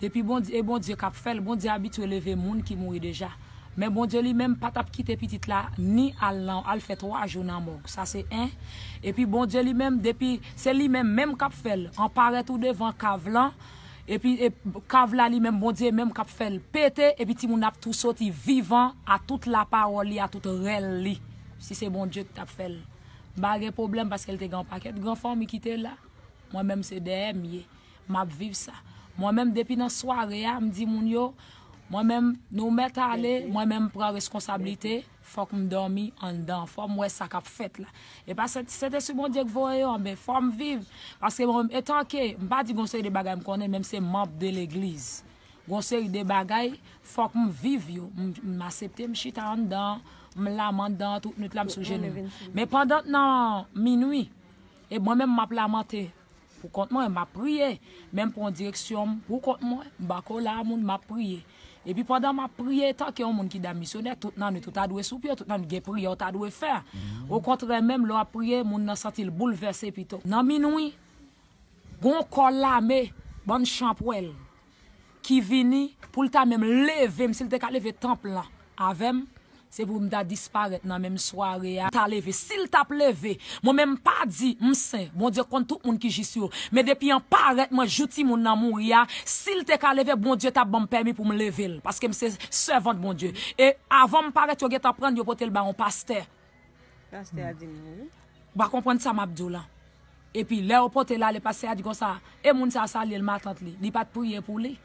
Depuis bon Dieu, bon Dieu qu'a fait, bon Dieu habitué lever moun qui mouri déjà. Mais bon Dieu lui-même pas t'a quitté petite là ni à l'an, al fait 3 jours dans mort. Ça c'est un. Et puis bon Dieu lui-même depuis c'est lui-même qu'a fait en paraît tout devant Cavlan et puis Cavla lui-même bon Dieu même qu'a fait péter et puis ti moun a tout sorti vivant à toute la parole à toute rel li. Si c'est bon Dieu qui t'a fait. Pas de problème parce qu'elle te grand paquet grand famille qui était là. Moi même c'est derrière mieux. M'a vivre ça. Moi même depuis dans soirée a me dit moun yo moi-même, nous mettons à aller, moi-même, prends responsabilité, faut que je dorme en dedans, faut que ça cap fait là. Et parce que c'était ce bon Dieu que vous voyez, mais faut que je vive. Parce que, étant que, je ne pas dire conseil de bagaille, je connais même ces membres de l'église. Conseil de bagaille, faut que je vive, je m'accepte, je suis en dedans, je lamente dans toute notre lame sous genou. Mais pendant non, minuit, et moi-même, je lamenté. Pour contre moi, je prié, même pour une direction, pour contre moi, je prié. Et puis pendant ma prière, tant qu'il y a un monde qui est missionnaire, tout le monde a dû soupirer, tout le monde a prié, tout le monde a dû faire. Au contraire, même leur prière, mon a senti le bouleversé plutôt. Dans minuit, bon collamé, bon champouel, qui vient pour le temps même lever, s'il te lever temple là, avec c'est pour me disparaître dans même soirée. T'as levé, s'il t'a levé, moi-même pas dit, m'sain, bon Dieu compte tout le monde qui j'y suis. Mais depuis en paraître, moi j'outi mon amour, s'il t'a levé, bon Dieu t'a bon permis pour me lever. Parce que m'sais servante, bon Dieu. Et avant me paraître, tu as prendre, tu porter le baron pasteur. Pasteur a dit, bah comprendre ça, m'abdoula. Et puis, là, au porter là, le pasteur a dit comme ça, et moun sa salé le matin, il n'y pas de prier pour lui.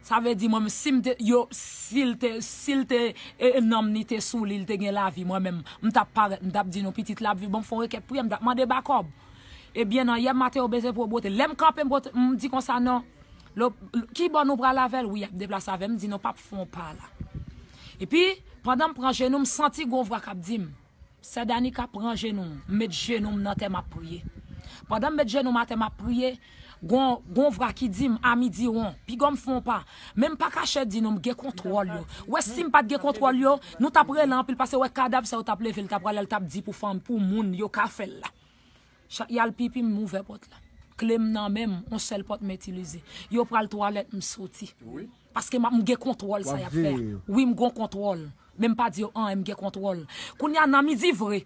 Ça veut dire, moi-même, si nomnité sous l'île, te gen la vie, moi-même, m'tap dit, non, petite la vie, bon, fon reke priye, m'tap mande bakob. Eh bien, non, hier matin, au baiser pour bote, l'aime campé, m'dit comme ça, non, qui bon nous pral avec, oui, y'a déplacé avec, m'dit, non, pas fon pas là. Et puis, pendant m'pran genou, m'senti gonvwa kap dim, c'est Dani kap pran genou, m'met genou, m'nante m'a prié. Pendant m'met genou, m'nante m'a prié, gon vra ki di m a midi on puis gon font pas même pas cacher di non gè contrôle yo ouais si m pas gè contrôle yo nous t'a près là pile parce que ouais cadavre ça ou t'a levé t'a près là t'a dit pour femme pour moun yo ka fait là y a le pipi m ouvert porte là clem nan même on seul porte m'utiliser yo pral toilette m sorti oui parce que m gè contrôle ça y a faire oui m gon contrôle même pas dire an m gè contrôle qu'on y a nan midi vrai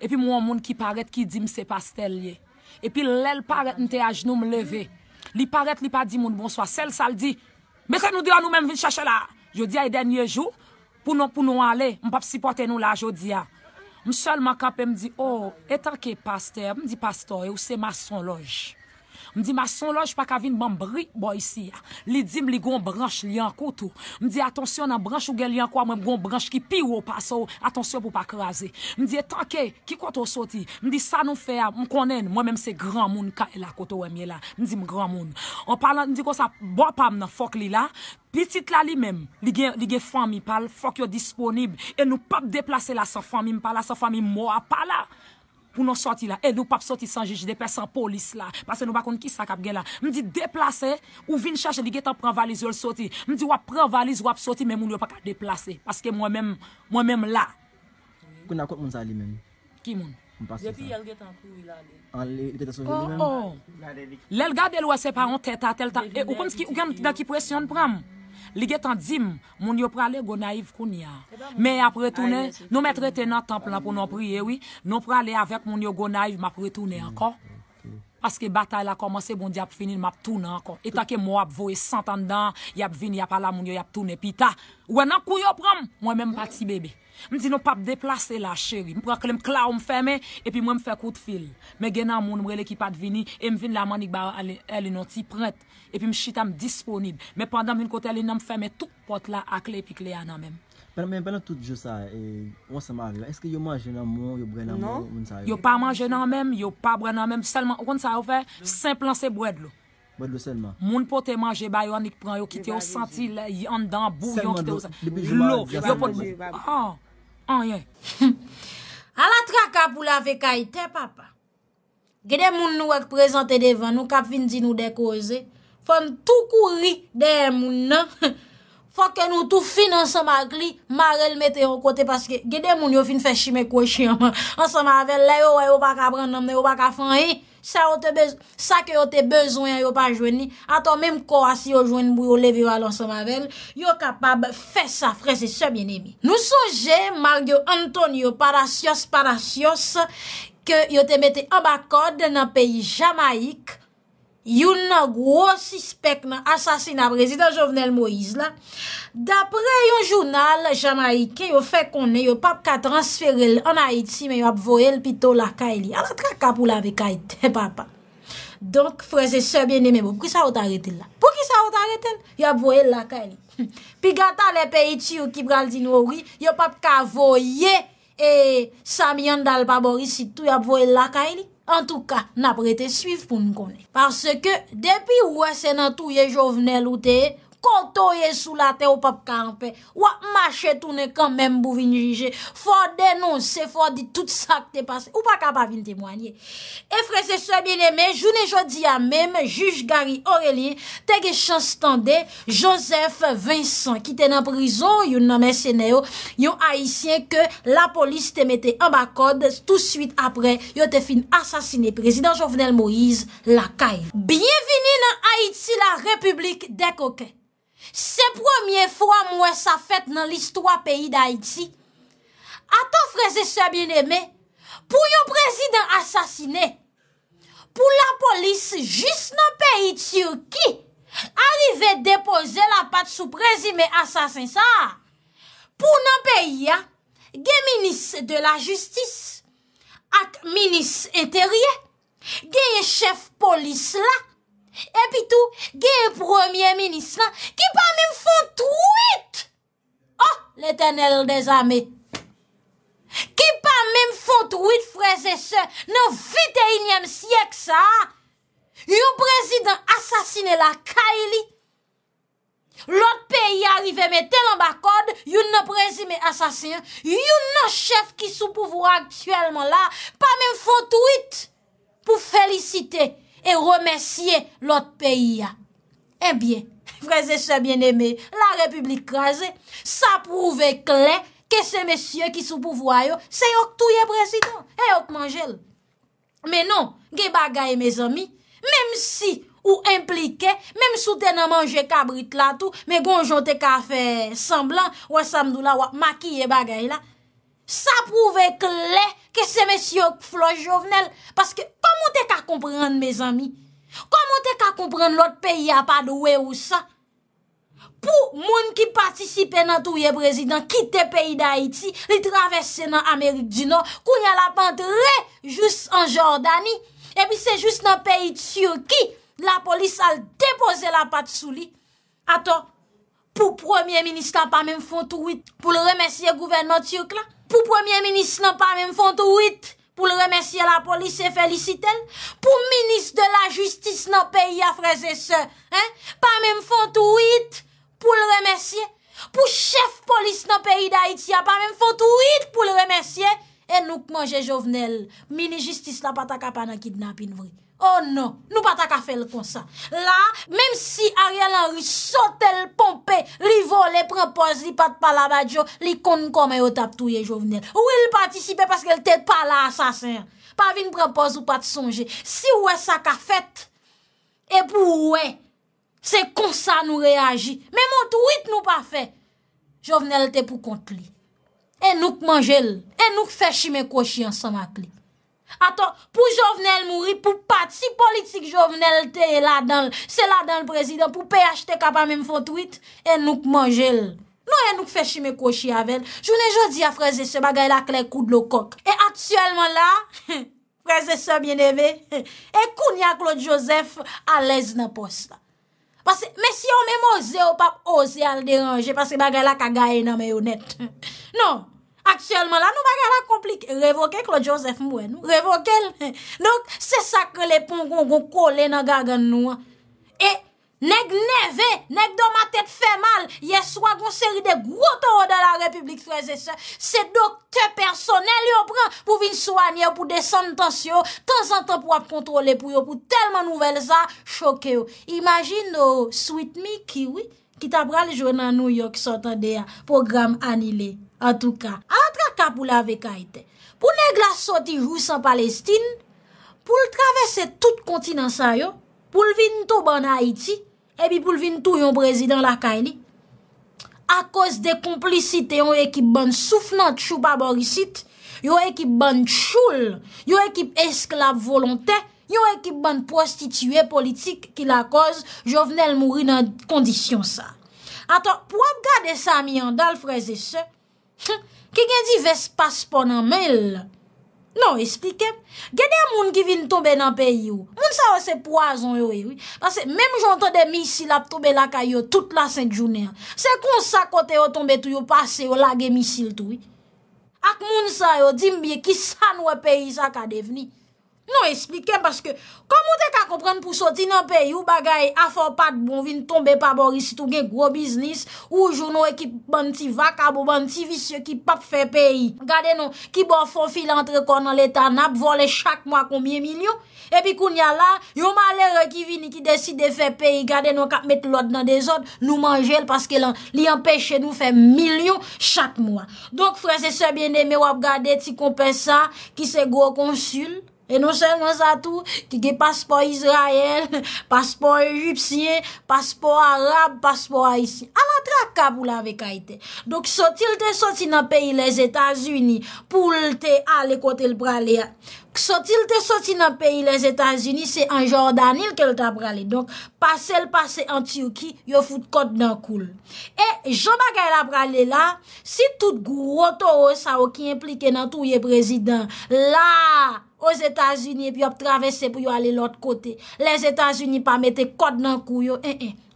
et puis mon moun qui paraît qui dit m c'est pastel. Et puis l'elle paraît n'était à genoux me lever. Li paraît li pas dit mon bonsoir. Celle ça le dit. Mais quand nous devons nous-mêmes venir chercher là. Je dis à dernier jour pour nous aller, on pas supporter nous là jodi a. M seulement quand me dit oh, étant que pasteur, me dit pasteur et ou c'est maçon loge. Me dit maçon loge pas ka vinn ban brique boy ici. Li dit li gon branche li encore tout. Me dit attention dans branche ou gen li encore même gon branche qui pire au passo, attention pour pas craser. Me dit tant que qui koto sorti. Me dit ça nous fait on connaît moi même c'est grand monde ka la koto wemye là. Me dit grand monde. En parlant me dit comme ça bon pam nan fok li là. Petite là lui-même, li gen famille parle, fok yo disponible et nous pas déplacer la sans famille mort pas là. Pour nous sortir là et nous pas sortir sans juge des personnes police là parce que nous pas connait qui ça cap gen là me dit déplacer ou vinn chercher li getan prend valise ou sortir me dit ou prend valise ou sortir mais moun yo pas ka déplacer parce que moi-même là qu'on a compte moun ça lui-même qui moun Depuis qu'elle est en cours, il a l'air garde l'ouest, c'est pas en tête à tel temps. Et vous comprenez qui pressionne prendre. Li get en dim, moun yo prale go naïve kounia. Mais après tourner, nous mettre te nan temple pour nous prier, oui. Nous prale avec moun yo go naïve, m'a retourner encore. Parce que bataille a commencé, bon diable fini, m'a tourner encore. Et tant que moi ap voye 100 ans dedans, y a vini, y a pas la moun yo y a tourner pita. Ou en kou yo pram, moi même pas ti bébé. M'di non pas déplacer la chérie. M'prend que m'claw m'fermer et puis moi m'fait coup de fil. Mais gen nan moun m'rele ki pat vini et m'vin la manik ba elle non ti prête et puis m'chita disponible. Mais pendant une côté elle non m'fermer toute porte là à clé puis clé à nan même. Pendant tout jour ça et on s'en arrive. Est-ce que yo mange nan moun, yo bran nan moun ça? Yo pas manger nan même, yo pas bran nan même seulement on ça fait simple c'est boire de l'eau. Moun pote manger ba yo anik prend yo kite yo senti en dedans bouillon kite yo l'eau. Yo pote ah rien. À la traka pour la vekaïté, papa. Gede moun nou ak présenter devant nous, kap vin di nou de cause. Faut tout courir de moun nan. Faut que nous tout fin ensemble avec li, marel mette au côté parce que gede moun yo fin fait chimé coché ensemble avec la yo pa ka prendre nan, yo pa ka faire. Ça on te besoin, ça que on te besoin, yo pas joindre. Attends même quoi si yo joindre pour yo lever ensemble avec, yo capable faire ça frère et sœurs bien-aimés. Nous songeons Mario Antonio Palacios Palacios que yo te mette en bas code dans pays Jamaïque. Yon nan gros suspect nan assassinat président Jovenel Moïse là. D'après yon journal jamaïcain, yo fait connait yo pas ka transférer en Haïti mais yo a voyer plutôt la Kaili. Alors traka pour la vekaïte papa. Donc frères et sœurs bien-aimés, pour qui ça ont arrêté là? Pour qui ça ont arrêté? Yo a voyer la Kaili. Puis gata les pays tu qui pral di nou oui, yo pas ka voyer et Samir Handal pa Boris tout yo a voyer la Kaili. En tout cas, n'a prêté suivre pour nous connaître. Parce que, depuis où c'est dans tout ye Jovenel ou te, quand on est sous la terre ou pas camper, ou marcher tourner quand même pour venir juger, faut dénoncer, faut dire tout ça qui t'est passé, ou pas capable de témoigner. Et frère, c'est ça bien aimé, journée jodi à même, juge Gary Aurélien, te ge chance tende, Joseph Vincent, qui était en prison, yon nan mercenaire, yon haïtien que la police te mette en bas code, tout de suite après, yon te fin assassiné, président Jovenel Moïse, la caille. Bienvenue dans Haïti, la République des coquins. C'est première fois moi ça fête dans l'histoire pays d'Haïti. Attends frères et sœurs bien-aimés, pour yon président assassiné, pour la police juste dans pays Turquie, arriver déposer la patte sous présumé assassin ça. Pour nan pays a, gen ministre de la justice, ak ministre intérieur, gen chef police là. Et puis tout, gen premier ministre là, qui pas même font tweet. Oh, l'Éternel des armées. Qui pas même font tweet, frères et sœurs, dans 21e siècle ça. Yon président assassiné la Kaili. L'autre pays arrivé mettre en bas code, yon nan présumé assassin, yon nan chef qui sous pouvoir actuellement là, pas même font tweet pour féliciter et remercier l'autre pays. Eh bien, frères et sœurs bien-aimés, la République crasée, ça prouve clair que ces messieurs qui sont au pouvoir, c'est eux qui sont président, et eux qui mangent. Mais non, les bagailles, mes amis, même si ou impliqué, même si tu n'as mangé cabrit là tout, mais gonjon te ka fait semblant, ou samdou la, ou maquillé bagaille là, ça prouve clair que ces messieurs flochent Jovenel, parce que comment t'es qu'à comprendre mes amis? Comment t'es qu'à comprendre l'autre pays à pas doué ou ça? Pour moun qui participe dans tout le président, quitte le pays d'Haïti, les traverser dans l'Amérique du Nord, qu'on y a la pente juste en Jordanie, et puis c'est juste dans le pays Turquie, la police a déposé la patte sous lui. Attends, pour premier ministre, pas même font tweet, pour le remercier le gouvernement turc là? Pour premier ministre, pas même font tweet, pour le remercier la police et féliciter. Pour ministre de la justice dans le pays, frères et sœurs, pas même font tweet pour le remercier. Pour chef police dans le pays d'Haïti, pas même font tweet pour le remercier. Et nous manger Jovenel, mini justice la pataka pas dans kidnapping vrai. Oh non, nous pas ta faire comme ça. Là, même si Ariel Henry saute le pompe, li vole prend pause, li pat pas la badjo, li konn comme yo tap touye Jovenel. Ou il participer parce qu'elle était pas là assassin. Pas vinn prend pause ou pas te songer. Si ouais ça qu'a fait et pour ouais, c'est comme ça nous réagit. Mais mon tweet nous pas fait. Jovenel était pour contre lui. Et nous manger, et nous fait chimer cochon ensemble avec lui. Attends, pour Jovenel mourir, pour parti politique Jovenel te là-dedans, c'est là-dedans le président, pour PHT capable même font tweet, et nous manger. Non, et nous fait chimer cochon avec. Journée jodi à frères et sœurs, bagay la clé coup de le coq. Et actuellement là, frères et sœurs bien-aimés, et kounya Claude Joseph à l'aise dans poste. Parce que, mais si on même osé, on pas osé à le déranger, parce que bagay la kagaye nan mayonnette. Non. Actuellement, là, nous bagay la compliqué. Révoquer Claude Joseph Moué, nous. Révoquer. Donc, c'est ça que les pongon collé dans gargan nous. Et, nèg neve, nèg dans ma tête fait mal. Hier soir, gon série de gros taureaux dans la République, frères et sœurs. C'est docteur personnel, yon prend pour venir soigner, pour descendre tension, temps en temps pour contrôler pour yon, pour tellement nouvelle ça, choqué yon. Imagine, Sweet Me Kiwi, qui t'a pral jouer dans New York, sortant de programme annulé. En tout cas, à traka pour la vekaite. Pour nèg la sorti jous en Palestine, pour traverser tout continent sa yo, pour vin tout en Haïti, et puis pour vin tout yon président la kaili. À cause des complicités, yon équipe bonne soufflante choupa boricite, yon équipe bonne choule, yon équipe esclave volontaire, yon équipe bonne prostituée politique qui la cause Jovenel mourir dans condition ça. Attends, pour regarder Samir Handal, frères et sœurs, qui gen divers passeport nan mail. Non, expliquez. Gen des moun qui viennent tomber dans pays ou. Moun sa c'est poison yo oui. Parce que même j'entends des missiles a tomber la caillou toute la sainte journée. C'est comme ça côté yo tomber tout yo passer yo laguer missile tout oui. Ak moun sa yo di bien qui ça nou pays ça ka deveni. Non, expliquez parce que comment t'es ka comprendre pour sortir dans pays ou bagay a fort pas de bon vin tomber par Boris tout gen gros business ou journaux équipe banti vacabo banti vicieux qui pas fait pays. Regardez non qui bon font fil entre corps dans l'état n'a voler chaque mois combien millions et puis kounya là yon malheureux qui vini qui décide de faire pays. Regardez non cap mettre l'ordre dans des ordres nous manger parce que li empêche nous faire millions chaque mois. Donc frères et sœurs bien-aimés ou regarder ti compère ça qui c'est gros consul. Et non seulement ça tout, qui a passeport Israël, passeport égyptien, passeport arabe, passeport haïtien. À la traka pour la vekaite. Donc, sorti-il te sorti dans le pays les États-Unis pour te aller côté le bralé. Sorti-il te sorti dans le pays les États-Unis, c'est en Jordanie qu'elle t'a bralé. Donc, passer le passé en Turquie, yo fout code dans cool. Et, j'en bagay la bralé là, si tout gros taureau ça qui impliqué dans tout le président, là, aux États-Unis et puis ont traversé pour aller l'autre côté. Les États-Unis pas mettre code dans cou yo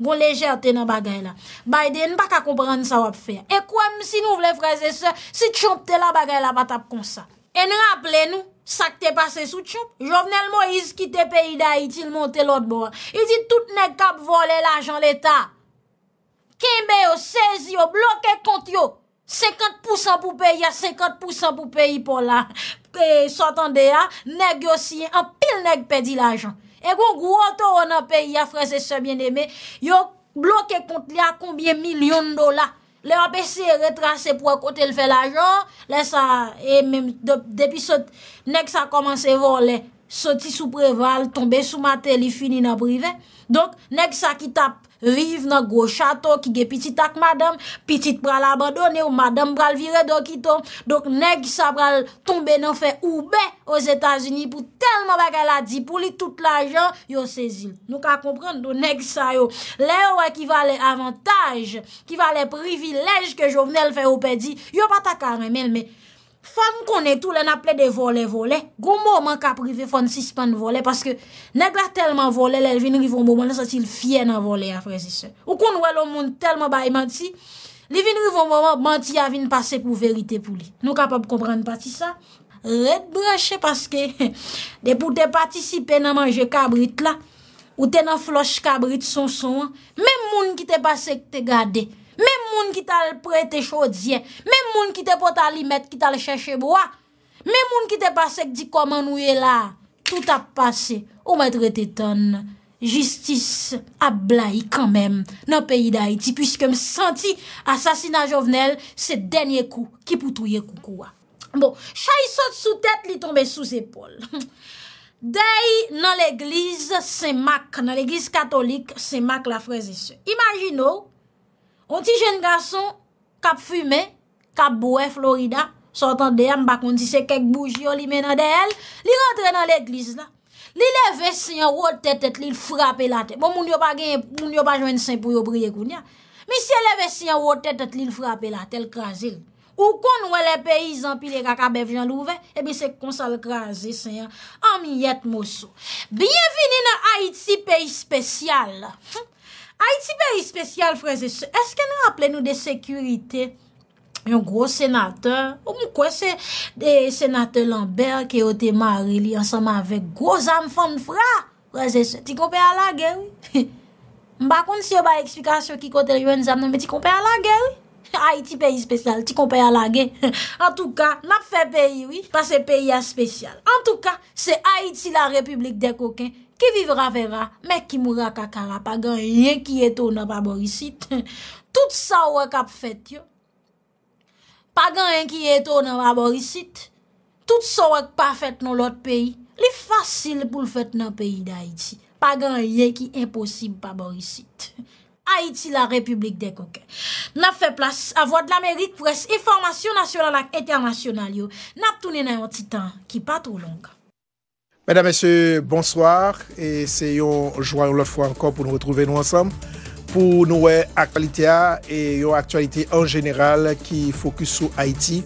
bon légèreté dans bagay là. Biden pas comprendre ça va faire. Et quoi si nous voulons frères et sœurs, si Trump là bagay là pas comme ça. Et rappelez-nous ça qui t'est passé sous Trump. Jovenel Moïse quitté pays d'Haïti, il monte l'autre bord. Il dit tout nèg k'ap voler l'argent l'État. Kembe yo saisi yo bloqué compte yo. 50% pour payer, 50% pour payer pour la. Sortant de là, négocier en pile nèg perdit l'argent. Et gon gros taureau dans pays a frères et sœurs bien-aimés, yo bloqué compte li à combien millions de dollars. Les APC retracé pour côté le fait l'argent, là ça et même depuis ça nèg ça commencé voler, sorti sous préval, tomber sous maté, li fini dans privé. Donc nèg ça qui tape vive dans gros château qui gen petit ak madame, petite bral abandonné ou madame bral viré d'okito. Donc nèg sa bral tomber dans fait oubé aux États-Unis pour tellement bagay la di pour li tout l'argent yo saisi. Nous ka comprendre do nèg sa yo. Lè qui valait avantage, qui valait privilège que Jovenel fait ou perdi, yo pas ta ka remel mais femme connaît tout, l'en appelé de voler. Gon moment qu'a privé, femme suspend voler, parce que, nèg la tellement voler, elle vient rive au moment, là, sentit fier dans voler, à frères et sœurs. Ou qu'on voit le monde tellement baille menti, li vient rive au moment, menti a vin passer pour vérité pour lui. Nous capables comprendre partie ça? Red branché parce que, de pour te participer dans manger cabrit là, ou te dans floche cabrit son, même moun qui te passé que te gardé. Même moun qui t'a prêté chaudier, même moun qui t'a porté à l'y mettre, qui t'a cherché bois, Mais moun qui te passé dit comment nous est là, tout a passé. Ou m'a traité tonne. Justice a blahi quand même dans le pays d'Haïti puisque me senti assassinat Jovenel c'est dernier coup qui pour touyer coukoua. Bon, chay saute sous tête li tombe sous épaule. Day dans l'église Saint-Marc, dans l'église catholique Saint-Marc la frère et sœur. Imaginons un petit jeune garçon cap fumé, cap boire Florida, sortant de am ba konn si c'est quelques bougies li menan d'elle, li rentre dans l'église là. Li leve si en haut tête li frappe la tête. Bon moun yo pa gen, moun yo pa joine saint pour yo prier kounya. Monsieur leve si en haut tête li frappe la tête crasé. Ou kon wè les paysans pile kaka bev Jean Louve et bien c'est comme ça le crasé saint en miette mosso. Bienvenue dans Haïti pays spécial. Haïti pays spécial frères et sœurs. Est-ce que nous rappelez nous de sécurité? Un gros sénateur, ou quoi c'est des sénateurs Lambert qui ont été mariés ensemble avec gros enfants frères. Frères et sœurs, tu compères à la guerre. M'pa konn si yo ba explication qui côté yo nzam mais tu compères à la guerre. Haïti pays spécial, tu compères à la guerre. En tout cas, n'a fait pays oui, parce que pays à spécial. En tout cas, c'est Haïti la République des coquins. Qui vivra verra, mais qui mourra kakara, pas grand rien qui étonnant pas Borisite. Tout ça ou k'ap fait yo. Pas grand qui est étonnant à Borisite. Tout ça ou pas fait dans l'autre pays. Li facile pour le fait dans le pays d'Haïti. Pas grand rien qui impossible pas Borisite. Haïti la République des coquins. N'a fait place à Voix de l'Amérique, presse, information nationale et internationale. N'a tourné dans un petit temps qui pas trop long. Mesdames, Messieurs, bonsoir. Et c'est une joie l'autre fois encore pour nous retrouver nous ensemble pour nous actualité et une actualité en général qui focus sur Haïti,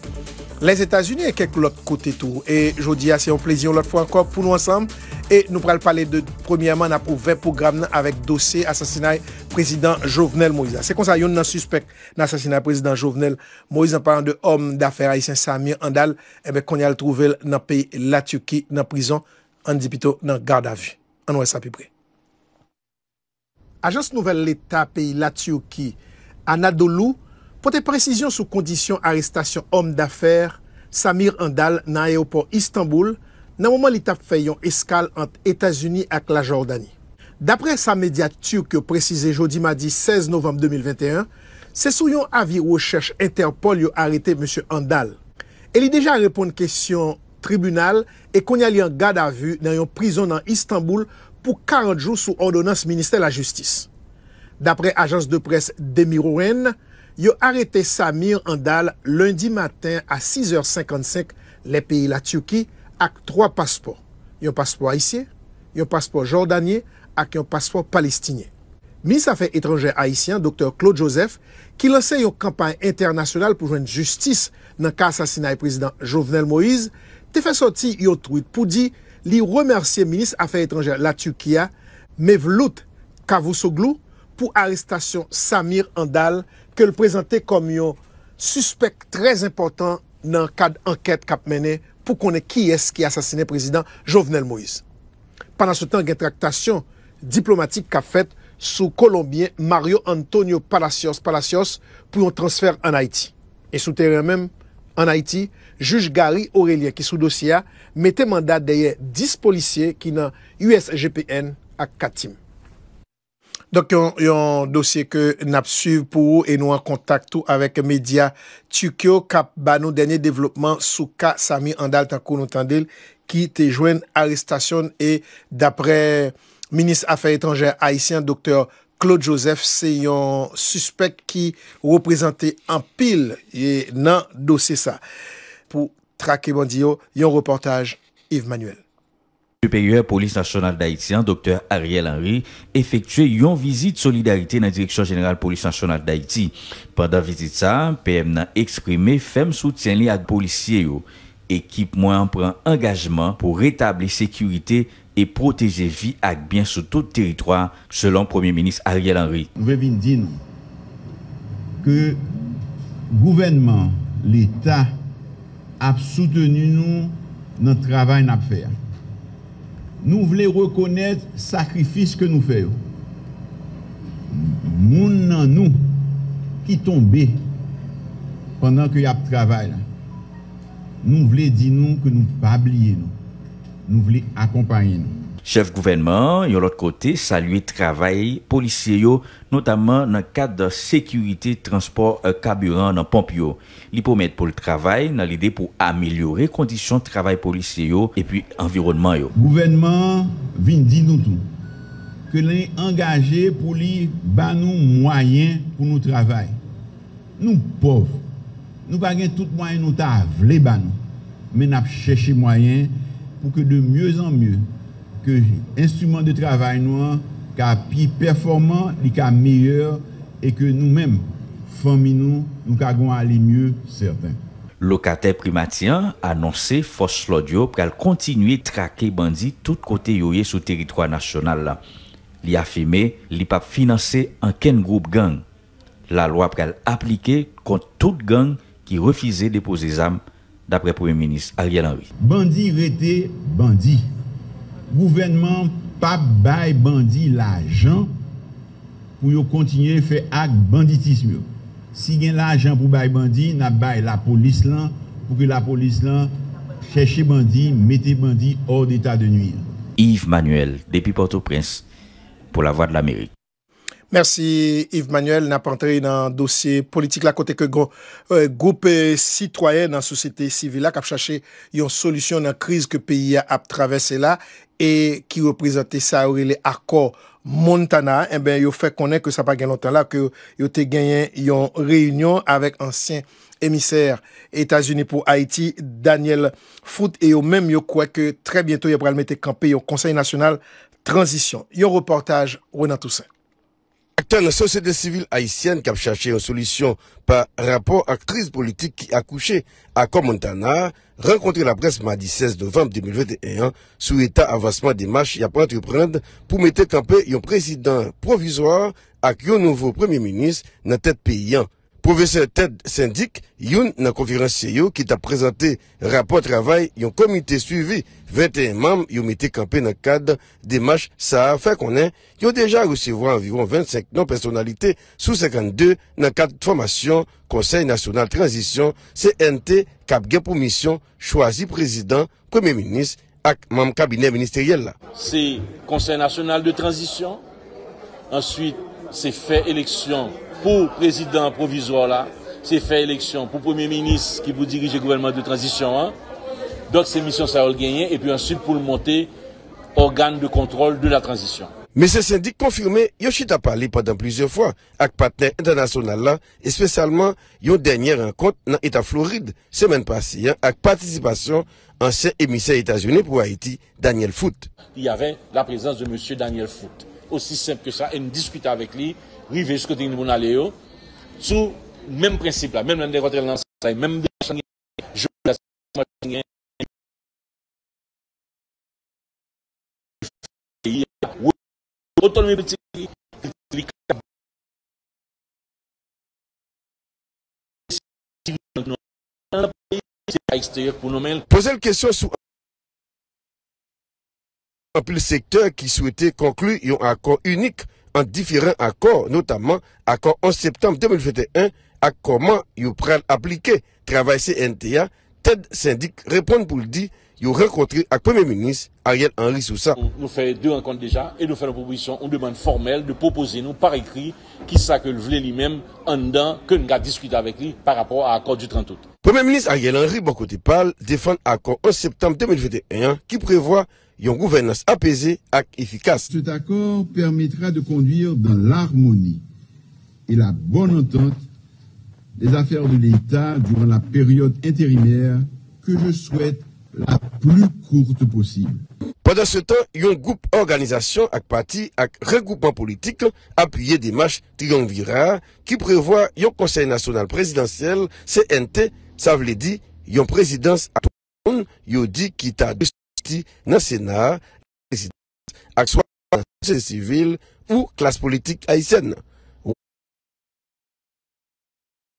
les États-Unis et quelques autres côtés tout. Et je dis c'est un plaisir l'autre fois encore pour nous ensemble. Et nous allons parler de, premièrement, on a pour 20 programmes avec dossier assassinat président Jovenel Moïse. C'est comme ça, il y a un suspect d'assassinat président Jovenel Moïse en parlant de homme d'affaires haïtien Samir Handal, et bien, qu'on a le trouvé dans le pays, la Turquie, dans la prison, en dipito, dans garde à vue. On voit ça à peu près. Agence Nouvelle l'État, pays, la Turquie, Anadolu, pour des précisions sous condition arrestation homme d'affaires Samir Handal dans l'aéroport Istanbul. Dans le moment où l'étape fait une escale entre les États-Unis et la Jordanie. D'après sa média turque précisé jeudi mardi 16 novembre 2021, c'est sous un avis recherche Interpol qui a arrêté M. Handal. Il a déjà répondu à une question tribunal et qu'on a lié en garde à vue dans une prison dans Istanbul pour 40 jours sous ordonnance ministère de la Justice. D'après agence de presse Demirouen, il a arrêté Samir Handal lundi matin à 6h55 les pays la Turquie avec 3 passeports. Un passeport haïtien, un passeport jordanien et un passeport palestinien. Ministre Affaires étrangères haïtien, Dr. Claude Joseph, qui lançait une campagne internationale pour joindre justice dans le cas assassinat du président Jovenel Moïse, a fait sortir un tweet pour dire qu'il remercier le ministre Affaires étrangères la Turquie, Mevlüt Çavuşoğlu, pour l'arrestation Samir Handal, que le présentait comme un suspect très important dans le cadre d'enquête qu'a menée pour connaître qui est-ce qui a assassiné le président Jovenel Moïse. Pendant ce temps, il y a une tractation diplomatique qu'a faite sous Colombien Mario Antonio Palacios Palacios pour un transfert en Haïti. Et sous terrain même, en Haïti, juge Gary Aurélien qui sous dossier mettait mandat derrière 10 policiers qui dans USGPN à Katim. Donc, il y a un dossier que nous avons suivi pour et nous en contact avec les médias Tukyo, Cap Bano, dernier développement sous cas Samir Handal, qui te joint arrestation et d'après ministre Affaires étrangères haïtien, Dr. Claude Joseph, c'est un suspect qui représentait en pile et dans le dossier ça. Pour traquer Bandio, il y a un reportage Yves Manuel. Supérieur police nationale d'Haïti, Dr. Ariel Henry, effectué une visite solidarité dans la direction générale police nationale d'Haïti. Pendant visite ça, PM n'a exprimé ferme soutien lié à policiers. Équipe moins prend engagement pour rétablir sécurité et protéger vie et bien sur tout territoire, selon Premier ministre Ariel Henry. Nous venons dire que le gouvernement, l'État, a soutenu nous dans le travail à faire. Nous voulons reconnaître le sacrifice que nous faisons. Nous qui tombons pendant que nous travaillons, nous voulons dire nous que nous ne pouvons pas oublier nous. Nous voulons accompagner nous. Chef gouvernement, de l'autre côté, salue travail policier, notamment dans le cadre de sécurité, transport, carburant dans Pompio. Ils promettent pour le travail, dans l'idée pour améliorer les conditions de travail policier et puis environnement. Le gouvernement vient dire nous tout. Que l'on engagé pour lui ban nous moyens pour nous travailler. Nous pauvres, nous pas gain tout moyen nous ta vle ban nous, mais n'a chercher moyen pour que de mieux en mieux que instrument de travail nous ca plus performant, li ca meilleur et que nous-mêmes famille nous ca gon aller mieux certains. Locataire primatien annoncé force l'audio pour continuer traquer bandits tout côté yoyé sur territoire national là. Li affirmé, li pa financer anken groupe gang. La loi pral appliquer contre toute gang qui refusait déposer armes d'après Premier ministre Ariel Henry. Bandi rete bandi. Gouvernement pa bay bandi l'argent pour yo continuer faire acte banditisme. Si gen l'argent pour bay bandi, n'a bay la police là pour que la police là cherche bandi, mette bandi hors d'état de nuire. Yves Manuel depuis Port-au-Prince. Pour la voix de l'Amérique. Merci Yves Manuel. N'a pas entré dans le dossier politique là côté que groupe citoyen dans la société civile là qui a cherché une solution dans la crise que le pays a traversé là et qui représentait ça les accords Montana. Eh ben yo fait connaître que ça pas longtemps là que yo te gagné une réunion avec ancien émissaire États-Unis pour Haïti, Daniel Foote, et yo même yo croit que très bientôt yo pral mettre campé au Conseil national transition. Un reportage, Ronald Toussaint. Acteur de la société civile haïtienne qui a cherché une solution par rapport à la crise politique qui a couché à Montana, rencontré la presse mardi 16 novembre 2021 sous l'état avancement des marches qu'il a pas entreprendre pour mettre campé un président provisoire avec un nouveau premier ministre dans tête paysan. Professeur Ted Syndic, une dans conférence qui t'a présenté rapport travail, un comité suivi, 21 membres, ils ont été campés dans le cadre des marches, ça a fait qu'on est, ils ont déjà recevoir environ 25 non-personnalités sous 52 dans le cadre de formation, Conseil national transition, CNT, Cap-Gain pour mission, choisi président, premier ministre, et membre cabinet ministériel. C'est Conseil national de transition, ensuite c'est fait élection pour président provisoire là, c'est faire élection pour premier ministre qui vous dirige le gouvernement de transition. Hein? Donc c'est mission ça va gagner et puis ensuite pour le monter, organe de contrôle de la transition. Mais ce syndic confirmé, Yoshita a parlé pendant plusieurs fois avec partenaires internationaux là, et spécialement une dernière rencontre dans l'État Floride, semaine passée, hein, avec participation ancien émissaire États-Unis pour Haïti, Daniel Foote. Il y avait la présence de monsieur Daniel Foote. Aussi simple que ça, et nous discutons avec lui. Rive jusqu'au côté de mon aléo, sous le même principe là, même les contrôles dans même poser la question sur le secteur qui souhaitait conclure un accord unique en différents accords, notamment accord 11 septembre 2021, à comment ils prennent appliquer travail CNTA, Ted Syndic répond pour le dire, ils ont rencontré avec le Premier ministre Ariel Henry sur ça. Nous faisons deux rencontres déjà et nous faisons une proposition, une demande formelle de proposer nous par écrit qui ça que le voulait lui-même en dedans que nous avons discuté avec lui par rapport à l'accord du 30 août. Premier ministre Ariel Henry, bon côté parle, défend l'accord 11 septembre 2021 qui prévoit une gouvernance apaisée et efficace. Cet accord permettra de conduire dans l'harmonie et la bonne entente des affaires de l'État durant la période intérimaire que je souhaite la plus courte possible. Pendant ce temps, un groupe organisation avec parti avec regroupement politique appuyé des marches triumvirats qui prévoit un Conseil national présidentiel CNT, ça veut dire une présidence à tout le monde, il dit qu'il t'a dans le Sénat, présidence, soit la société civile ou classe politique haïtienne.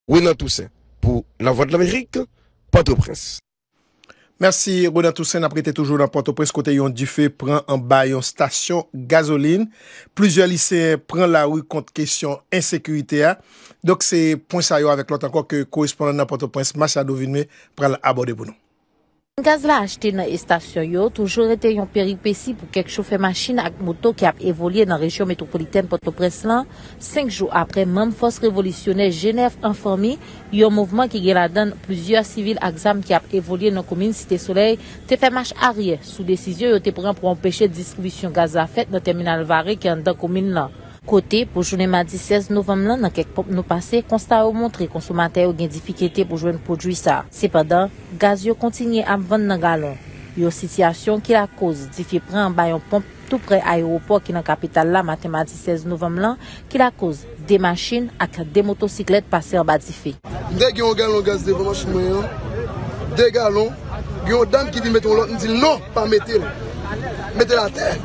Ronald Toussaint, pour la Voix de l'Amérique, Port-au-Prince. Merci Ronald Toussaint, apprêté toujours dans Port-au-Prince, côté yon du fait, prend en bas yon station gasoline. Plusieurs lycéens prennent la rue contre question insécurité. Donc c'est point ça avec l'autre encore que correspondant à Port-au-Prince, Machado Vinme, prend l'aborder pour nous. Gaz la acheté dans les stations yo toujours été une péripétie pour quelques chauffeurs machine avec moto qui a évolué dans la région métropolitaine Port-au-Prince 5 jours après même force révolutionnaire Genève informé un mouvement qui a donné plusieurs civils exam qui a évolué dans la commune Cité Soleil te fait marche arrière sous décision yo te prend pour empêcher distribution gaz à fête dans terminal Varé qui est dans la commune là. Côté, pour journée mardi 16 novembre, dans quelques pop nous passé, constat au montré consommateur ont des difficultés pour joindre produit ça. Cependant, gaz continue à vendre dans gallon. Une situation qui la cause difficulté en bas en pompe tout près à l'aéroport qui est dans la capitale là, matin mardi 16 novembre, qui la cause des machines et des motocyclettes passées en bas de fait. Dès qu'il y a un gallon de gaz devant machine, des gallons, il y a une dame qui dit mettons l'autre, dit non, pas mettez-le, mettez la terre.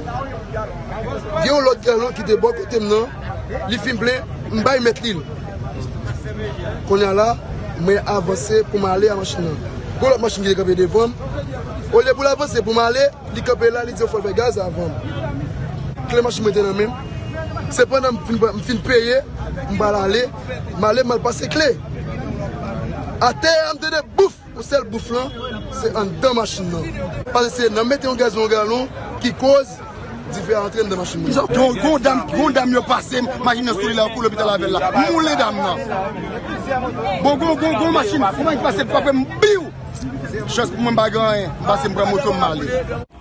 Il y a l'autre galon qui est de bon côté maintenant, il filme plein, je vais mettre l'île. Quand on là, je vais avancer pour m'aller à la machine. Pour la machine qui est capée devant, au lieu de avancer pour m'aller, il est capé là, il dit qu'il faut faire gaz avant. Quand la machine est dans la même, c'est pendant que je finis payer, je vais aller, je vais passer clé. À terre, je vais donner bouffe. Pour celle bouffe là, c'est en deux machines. Parce que c'est dans mettre un gaz dans le galon qui cause. Différentes trains de machines. Donc, gondam yo passé, machine sur là pour l'hôpital avec là. Moulé dame là. Bon gon machine, comment il passe pas biou. Chose pour moi bagarre, passer pour moto malé.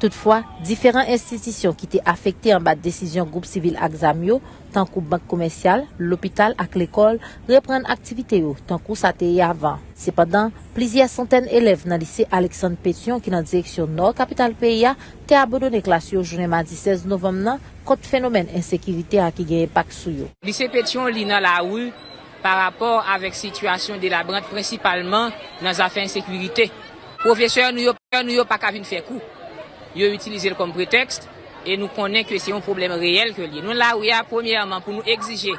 Toutefois, différentes institutions qui étaient affectées en bas de décision groupe civil Axamio, tant que banque commerciale, l'hôpital et l'école reprennent activité tant que ça était avant. Cependant, plusieurs centaines d'élèves dans le lycée Alexandre Pétion qui dans la direction nord capitale PIA ont abandonné classe journée mardi 16 novembre contre phénomène insécurité qui a eu un impact sur eux. Le lycée Pétion est dans la rue par rapport à la situation de la brande principalement dans les affaires d'insécurité. Les professeurs n'ont pas qu'à venir faire coup. Ils ont utilisé comme prétexte et nous connaissons que c'est un problème réel que nous là où il y a premièrement pour nous exiger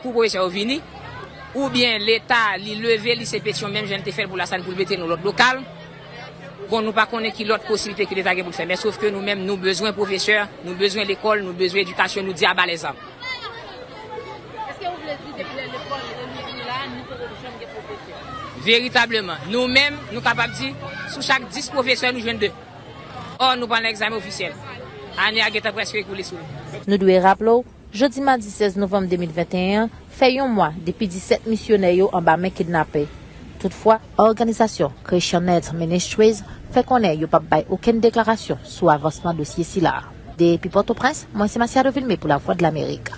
pour professeur venir ou bien l'État lui lever les pétitions même je ne fait pour la salle pour mettre dans l'autre local bon nous pas connaît qui l'autre possibilité que l'État a pour faire mais sauf que nous même nous besoin professeurs nous besoin l'école nous besoin éducation nous dit à bas les hommes. Est-ce que vous voulez dire depuis l'école là nous professeurs véritablement nous même nous capables de dire sous chaque 10 professeurs nous joignent 2. Or, nous prenons l'examen officiel. Nous devons rappeler, jeudi mardi 16 novembre 2021, fait un mois depuis 17 missionnaires en bas kidnappés. Toutefois, l'organisation Christian Aid Ministries fait qu'on n'ait pas aucune déclaration sur l'avancement de dossier-là. Depuis Port-au-Prince, moi c'est Massiado Vilmé pour la Voix de l'Amérique.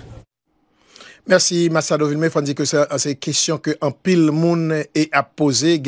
Merci, Massado Vilmé. Faut dire que c'est question que en pile moun est à poser.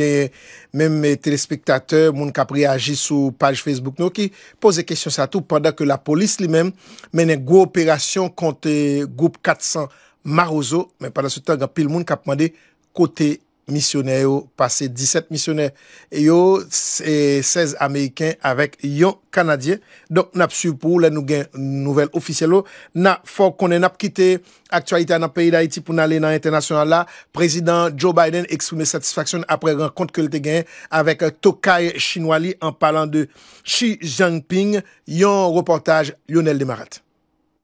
Même téléspectateurs, moun qui a réagi sur page Facebook, nous qui pose question ça tout pendant que la police lui-même mène une grosse opération contre groupe 400 Marozo. Mais pendant ce temps, en pile moun qui a demandé côté missionnaire, passé 17 missionnaires et yo 16 Américains avec yon Canadien. Donc, nous avons su pour nous gain nouvelle officielle. Nous avons quitté l'actualité dans le pays d'Haïti pour aller dans l'international. Le président Joe Biden exprimé satisfaction après rencontre que a eu avec Tokai Chinoali en parlant de Xi Jinping. Yon reportage Lionel Demarat.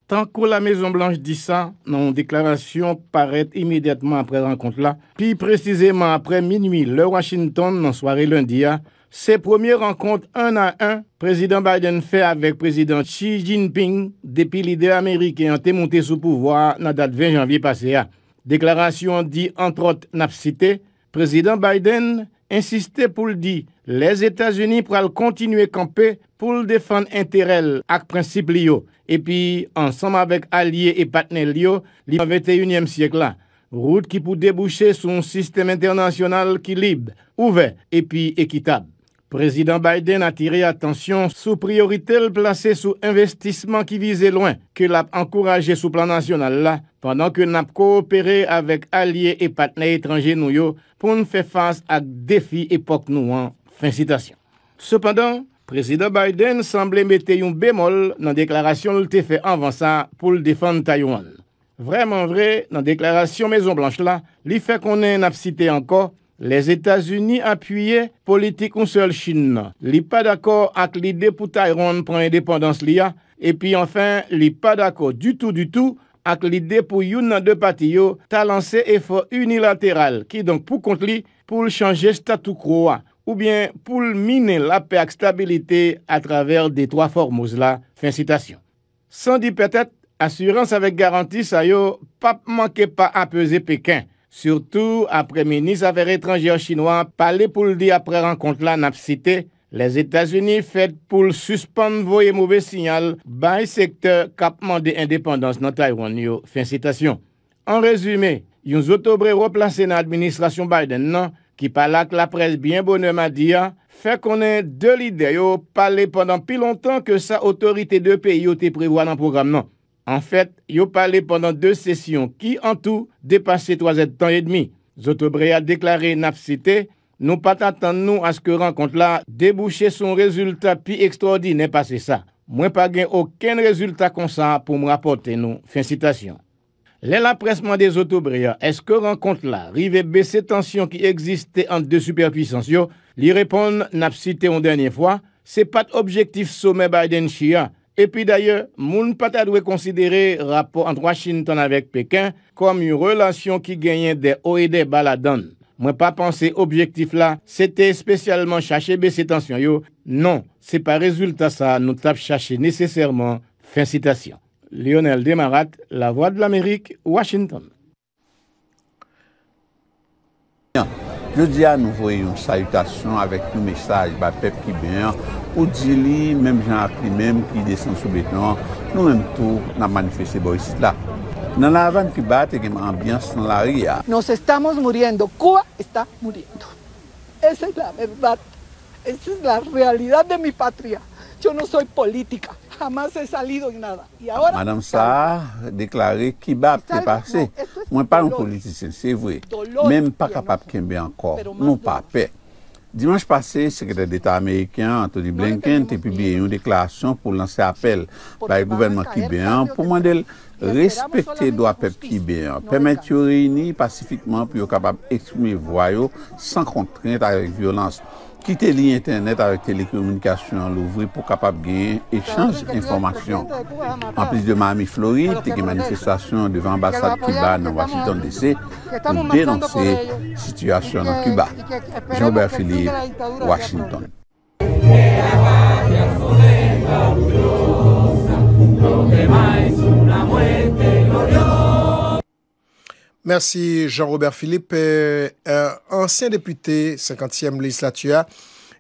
Tant que la Maison-Blanche dit ça, nos déclarations paraissent immédiatement après la rencontre là. Puis précisément après minuit, le Washington, dans la soirée lundi, ces premières rencontres un à un, président Biden fait avec président Xi Jinping depuis l'idée américaine est montée sous pouvoir dans la date 20 janvier passé. Déclaration dit entre autres Napsité, président Biden insistait pour le dire, les États-Unis pourront continuer à camper pour défendre l'intérêt ak principe lio. Et puis, ensemble avec alliés et partenaires lio, le 21e siècle là, route qui peut déboucher sur un système international qui libre, ouvert et puis équitable. Président Biden a attiré attention sous priorité placée sous investissement qui visait loin, que l'a encouragé sous plan national là, pendant que n'a coopéré avec alliés et partenaires étrangers nou yo, pour nous faire face à défis époque nous en. Fin citation. Cependant, président Biden semblait mettre un bémol dans la déclaration qu'il a faite avant ça pour défendre Taïwan. Vraiment vrai, dans la déclaration Maison-Blanche là, il fait qu'on a cité encore les États-Unis appuyaient politique ou seule Chine. Il n'est pas d'accord avec l'idée pour Taïwan prendre indépendance l'IA. Et puis enfin, il n'est pas d'accord du tout avec l'idée pour une dans deux parties t'a lancé effort unilatéral qui donc pour contre lui pour changer statu quo. ou bien pour miner la paix et stabilité à travers des trois Formoses là. Fin citation. Sans dire peut-être, assurance avec garantie, ça yo, pas manquer pas à peser Pékin. Surtout après ministre affaires étrangères chinois, parler pour le dire après rencontre là, n'a cité, les États-Unis fait pour suspendre voyer mauvais signal, bail secteur capement de indépendance dans Taïwan yo. Fin citation. En résumé, yon zotobre replacé dans l'administration Biden, non? Qui parle que la presse bien bonheur m'a dit, fait qu'on ait deux leaders parlé pendant plus longtemps que sa autorité de pays était prévoit dans le programme. Non. En fait, yo parlé pendant 2 sessions qui, en tout, dépassaient 3 ans et demi. Zotobre a déclaré n'a cité, nous pas attendre à ce que rencontre là déboucher son résultat plus extraordinaire passé ça. Moi pas gain aucun résultat comme ça pour me rapporter nous. Fin citation. Les pressement des autobrières, est-ce que rencontre là, rive baisser tension qui existait entre deux superpuissances, lui répondent, n'a cité une dernière fois, c'est pas objectif sommet Biden-Chia. Et puis d'ailleurs, moun pas doit considérer rapport entre Washington avec Pékin comme une relation qui gagne des hauts et des bas là-dedans. Moi pas penser objectif là, c'était spécialement chercher baisser tension yo. Non, c'est pas résultat ça, nous tape chercher nécessairement. Fin citation. Lionel Desmarat, La Voix de l'Amérique, Washington. Je dis à nous voyons une salutation avec un message par peuple qui bien, ou dit même Jean lui-même qui descend sous béton, nous-mêmes tous, nous manifestons ici là. Dans la vanne qui bat, il y a une ambiance dans la rue. Nous estamos muriendo, Cuba está muriendo. Esa es la verdad, esa es la realidad de mi patria. Yo no soy política. Madame Saar a déclaré qu'il va passé. Moi, pas un politicien, c'est vrai. Même pas capable qu'il y ait encore. Non, pas paix. Dimanche passé, le secrétaire d'État américain Anthony Blinken a publié une déclaration pour lancer appel par le gouvernement cubain pour demander de respecter les droits du peuple cubain, permettre de réunir pacifiquement pour être capable d'exprimer voix sans contrainte avec violence. Quitter lien Internet avec télécommunications, l'ouvrir pour capable gagner échange d'informations. En plus de Miami, Floride, des manifestations devant l'ambassade cubaine à Washington DC pour dénoncer la situation en Cuba. Jean-Bert Philippe, Washington. Merci Jean-Robert Philippe, ancien député 50e législature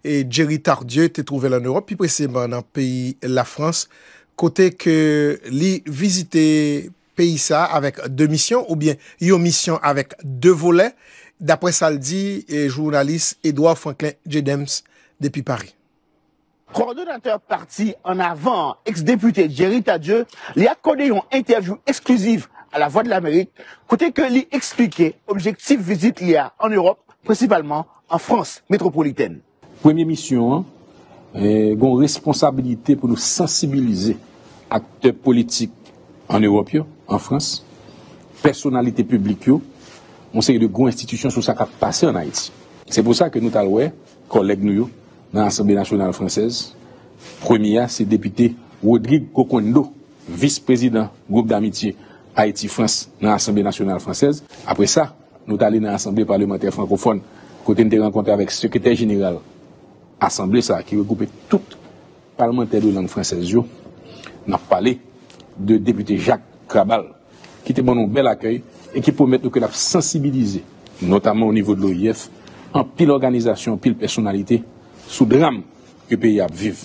et Jerry Tardieu était trouvé en Europe, puis précisément dans le pays la France, côté que lui visiter pays ça avec 2 missions ou bien une mission avec 2 volets, d'après ça le dit journaliste Edouard Franklin Jedems depuis Paris. Coordonnateur parti en avant, ex-député Jerry Tardieu, il a accordé une interview exclusive à La Voix de l'Amérique, côté que lui expliquait objectif visite l'IA en Europe, principalement en France métropolitaine. Première mission, une responsabilité pour nous sensibiliser acteurs politiques en Europe, en France, personnalités publiques, on sait de grandes institutions sur ça qui a passé en Haïti. C'est pour ça que nous avons collègues nous dans l'Assemblée nationale française. Premier, c'est député Rodrigue Kokondo, vice-président groupe d'amitié Haïti-France dans l'Assemblée nationale française. Après ça, nous allons dans l'Assemblée parlementaire francophone, côté nous rencontré avec le secrétaire général Assemblée, ça, qui regroupait toutes les parlementaires de langue française. Nous avons parlé de député Jacques Krabal, qui était bon un bel accueil et qui promet que nous sensibiliser, notamment au niveau de l'OIF, en pile organisation, en pile personnalité, sous drame que le pays a vivre.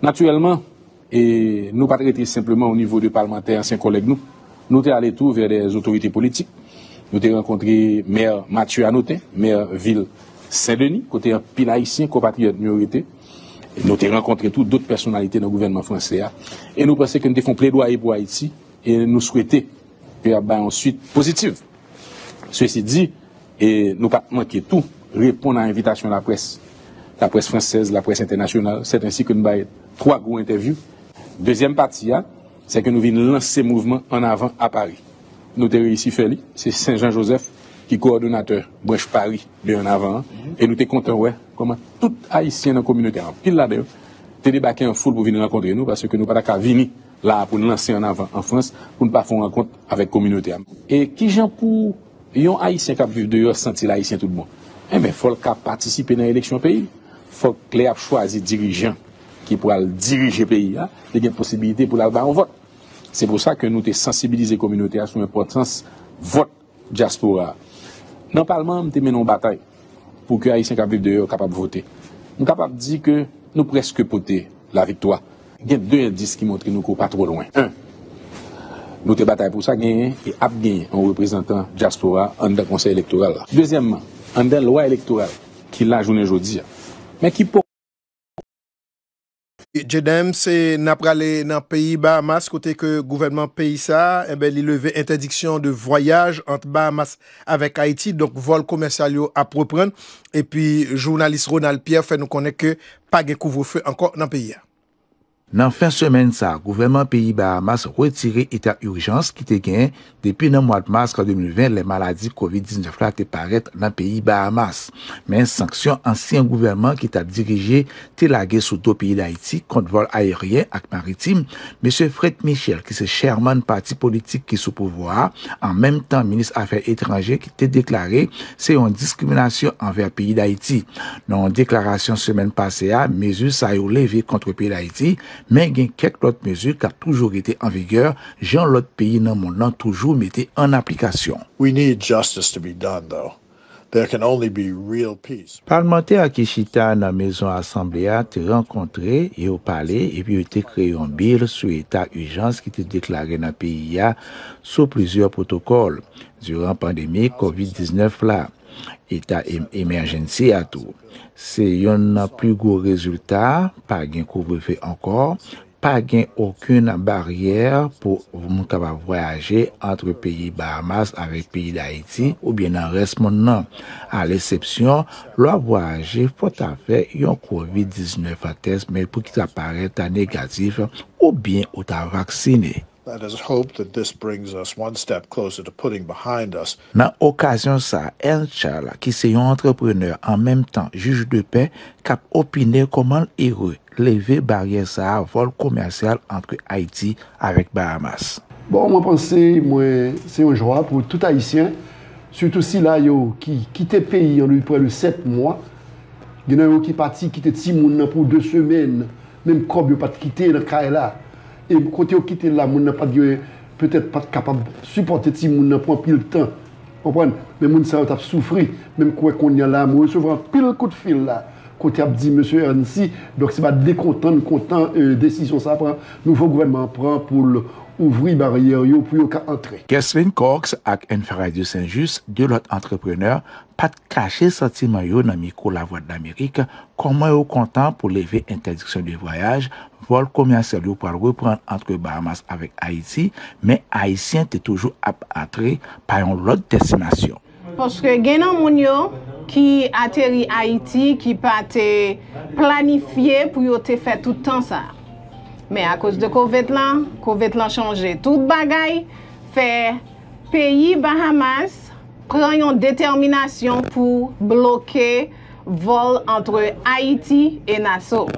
Naturellement, et nous ne traitons simplement au niveau des parlementaires, anciens collègues nous. Nous sommes allés tout vers les autorités politiques. Nous avons rencontré le maire Mathieu Anoté, maire ville Saint-Denis, côté un pile haïtien, compatriote minorité. Nous avons rencontré toutes d'autres personnalités dans le gouvernement français. Et nous pensons que nous avons plaidoyer pour Haïti et nous souhaitons qu'il y ait une suite positive. Ceci dit, et nous ne pas manquer tout, répondre à l'invitation de la presse française, la presse internationale. C'est ainsi que nous avons 3 gros interviews. Deuxième partie, c'est que nous venons lancer le mouvement en avant à Paris. Nous avons réussi à faire, c'est Saint Jean Joseph qui est coordonnateur branche Paris de en avant. Et nous sommes contents, ouais, comment tout Haïtien dans la communauté, en pile là-dedans, ont débarqué en foule pour venir rencontrer nous, parce que nous n'avons pas venir là pour nous lancer en avant en France, pour ne pas faire une rencontre avec la communauté. Et qui j'en pour, les Haïtiens qui vivent dehors, sentir l'Haïtien tout le monde. Eh bien, il faut participer dans l'élection pays. Il faut que les choisir dirigeants qui pourra diriger le pays. Il y a une possibilité pour la barre au vote. C'est pour ça que nous avons sensibilisé la communauté à son importance vote diaspora. Dans le Parlement, nous menons une bataille pour que les Haïtiens capables de voter. Nous sommes capables de dire que nous presque poté la victoire. Il y a deux indices qui montrent que nous ne sommes pas trop loin. Un, nous avons bataille pour ça gagner et à gagner en représentant diaspora dans le conseil électoral. Deuxièmement, en la loi électorale qui la journée aujourd'hui, mais qui pour Jedem, c'est n'a pas allé dans le pays Bahamas, côté que le gouvernement pays ça, eh ben, il levé interdiction de voyage entre Bahamas avec Haïti, donc vol commercial à reprendre. Et puis, journaliste Ronald Pierre fait nous connaître que pas de couvre-feu encore dans le pays. Dans fin semaine, le gouvernement pays Bahamas retiré état urgence qui était gagné depuis le mois de mars 2020, les maladies COVID-19 qui paraissent dans le pays Bahamas. Mais sanction ancien gouvernement qui t'a dirigé, t'es lagué sous deux pays d'Haïti, contre vol aérien et maritime, M. Fred Michel, qui est chairman parti politique qui est sous pouvoir, en même temps ministre affaires étrangères qui t'a déclaré, c'est une discrimination envers le pays d'Haïti. Dans une déclaration semaine passée, mesure ça a eu levé contre le pays d'Haïti, mais il y a quelques autres mesures qui ont toujours été en vigueur, genre l'autre pays dans le monde a toujours mis en application. We need justice to be done, though. There can only be real peace. Parlementaire à Kishita dans la maison assemblée a été rencontré et au palais et puis a été créé un bill sur l'état d'urgence qui était déclaré dans le pays sous plusieurs protocoles durant la pandémie COVID-19 là. État émergency à tout. C'est un plus gros résultat, pas de couvre-feu encore, pas aucune barrière pour vous voyager entre pays Bahamas avec pays d'Haïti ou bien en reste maintenant. À l'exception, le voyager faut faire un COVID-19 à test, mais pour qu'il apparaisse négatif ou bien ou vacciné. Dans l'occasion, El Chal, qui est un entrepreneur en même temps juge de paix, a opiné comment heureux lever barrière à vol commercial entre Haïti avec Bahamas. Bon, moi, pensez, c'est un joie pour tout Haïtien, surtout si là, qui quitte le pays en près de 7 mois, il y en a qui parti quitter 6 mois pour 2 semaines, même comme il n'a pas quitté le cas là. Et quand vous quittez là, vous n'êtes peut-être pas capable de supporter si vous n'avez pas pile le temps. Vous comprenez? Mais vous avez souffert. Même quand vous êtes là, vous recevez un pile coup de fil là. Quand vous avez dit, monsieur Annecy, donc c'est pas décontent, content, décision ça prend. Nouveau gouvernement prend pour ouvrir barrière pour entrer. Catherine Cox et Enferadio Saint-Just, deux autres entrepreneurs, pas de cacher sentiment dans micro la voix d'Amérique, comment vous content pour lever interdiction de voyage, vol commercial pour reprendre entre Bahamas avec Haïti, mais Haïtien est toujours entré par une autre destination. Parce que les gens qui atterrissent à Haïti, qui ne planifié pour faire tout le temps ça. Mais à cause de COVID-là a changé tout bagaille, fait pays Bahamas prend une détermination pour bloquer vol entre Haïti et Nassau.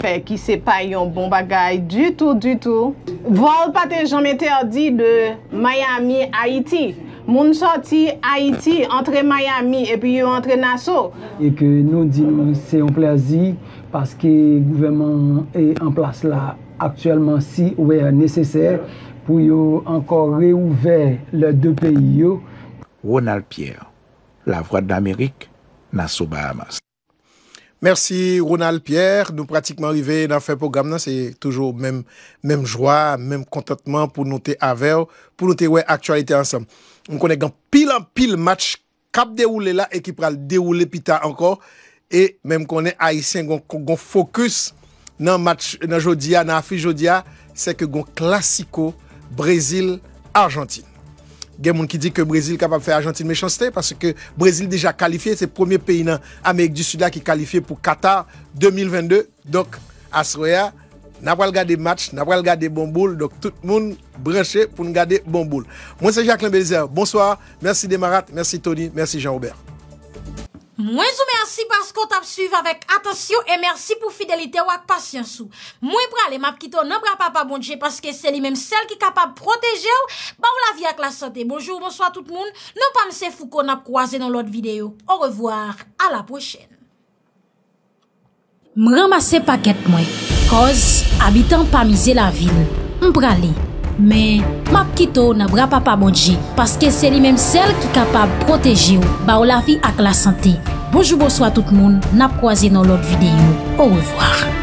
Fait qui c'est pas un bon bagaille du tout Vol pas jamais interdit de Miami Haïti. Moun sorti Haïti entre Miami et puis entre Nassau et que nous disons c'est un plaisir. Parce que le gouvernement est en place là actuellement si ouais nécessaire pour encore réouvrir les deux pays. Ronald Pierre, La Voix d'Amérique, Nassau Bahamas. Merci Ronald Pierre, nous pratiquement arrivés dans le programme, c'est toujours même joie, même contentement pour noter avec pour noter ouais actualité ensemble. On connaît pile match cap déroulé là et qui va dérouler plus tard encore. Et même qu'on est haïtien, qu'on focus dans le match, dans Jodia, dans l'affiche Jodia, c'est que gon classico Brésil-Argentine. Il y a des gens qui disent que le Brésil est capable de faire Argentine méchanceté parce que le Brésil déjà qualifié, c'est le premier pays dans l'Amérique du Sud qui est qualifié pour Qatar 2022. Donc, à Soya, n'a pas regardé le match, n'a pas regardé bon boule, donc tout le monde branché pour nous garder bon boule. Moi, c'est Jacques-Lambezère. Bonsoir, merci Desmarat, merci Tony, merci Jean-Robert. Moi vous merci parce qu'on t'a suivi avec attention et merci pour fidélité ou patience. Moi pralé m'a quitté non bra papa bon Dieu parce que c'est lui même celle qui capable protéger ou ba ou la vie avec la santé. Bonjour, bonsoir tout le monde. Non pas monsieur Foucault n'a croisé dans l'autre vidéo. Au revoir, à la prochaine. M'ramasser paquet moi cause habitant pas miser la ville. M'pralé mais map quitto n'a bra papa bon Dieu parce que c'est lui même celle qui capable protéger ou ba ou la vie avec la santé. Bonjour, bonsoir tout le monde. N'a croisé dans l'autre vidéo. Au revoir.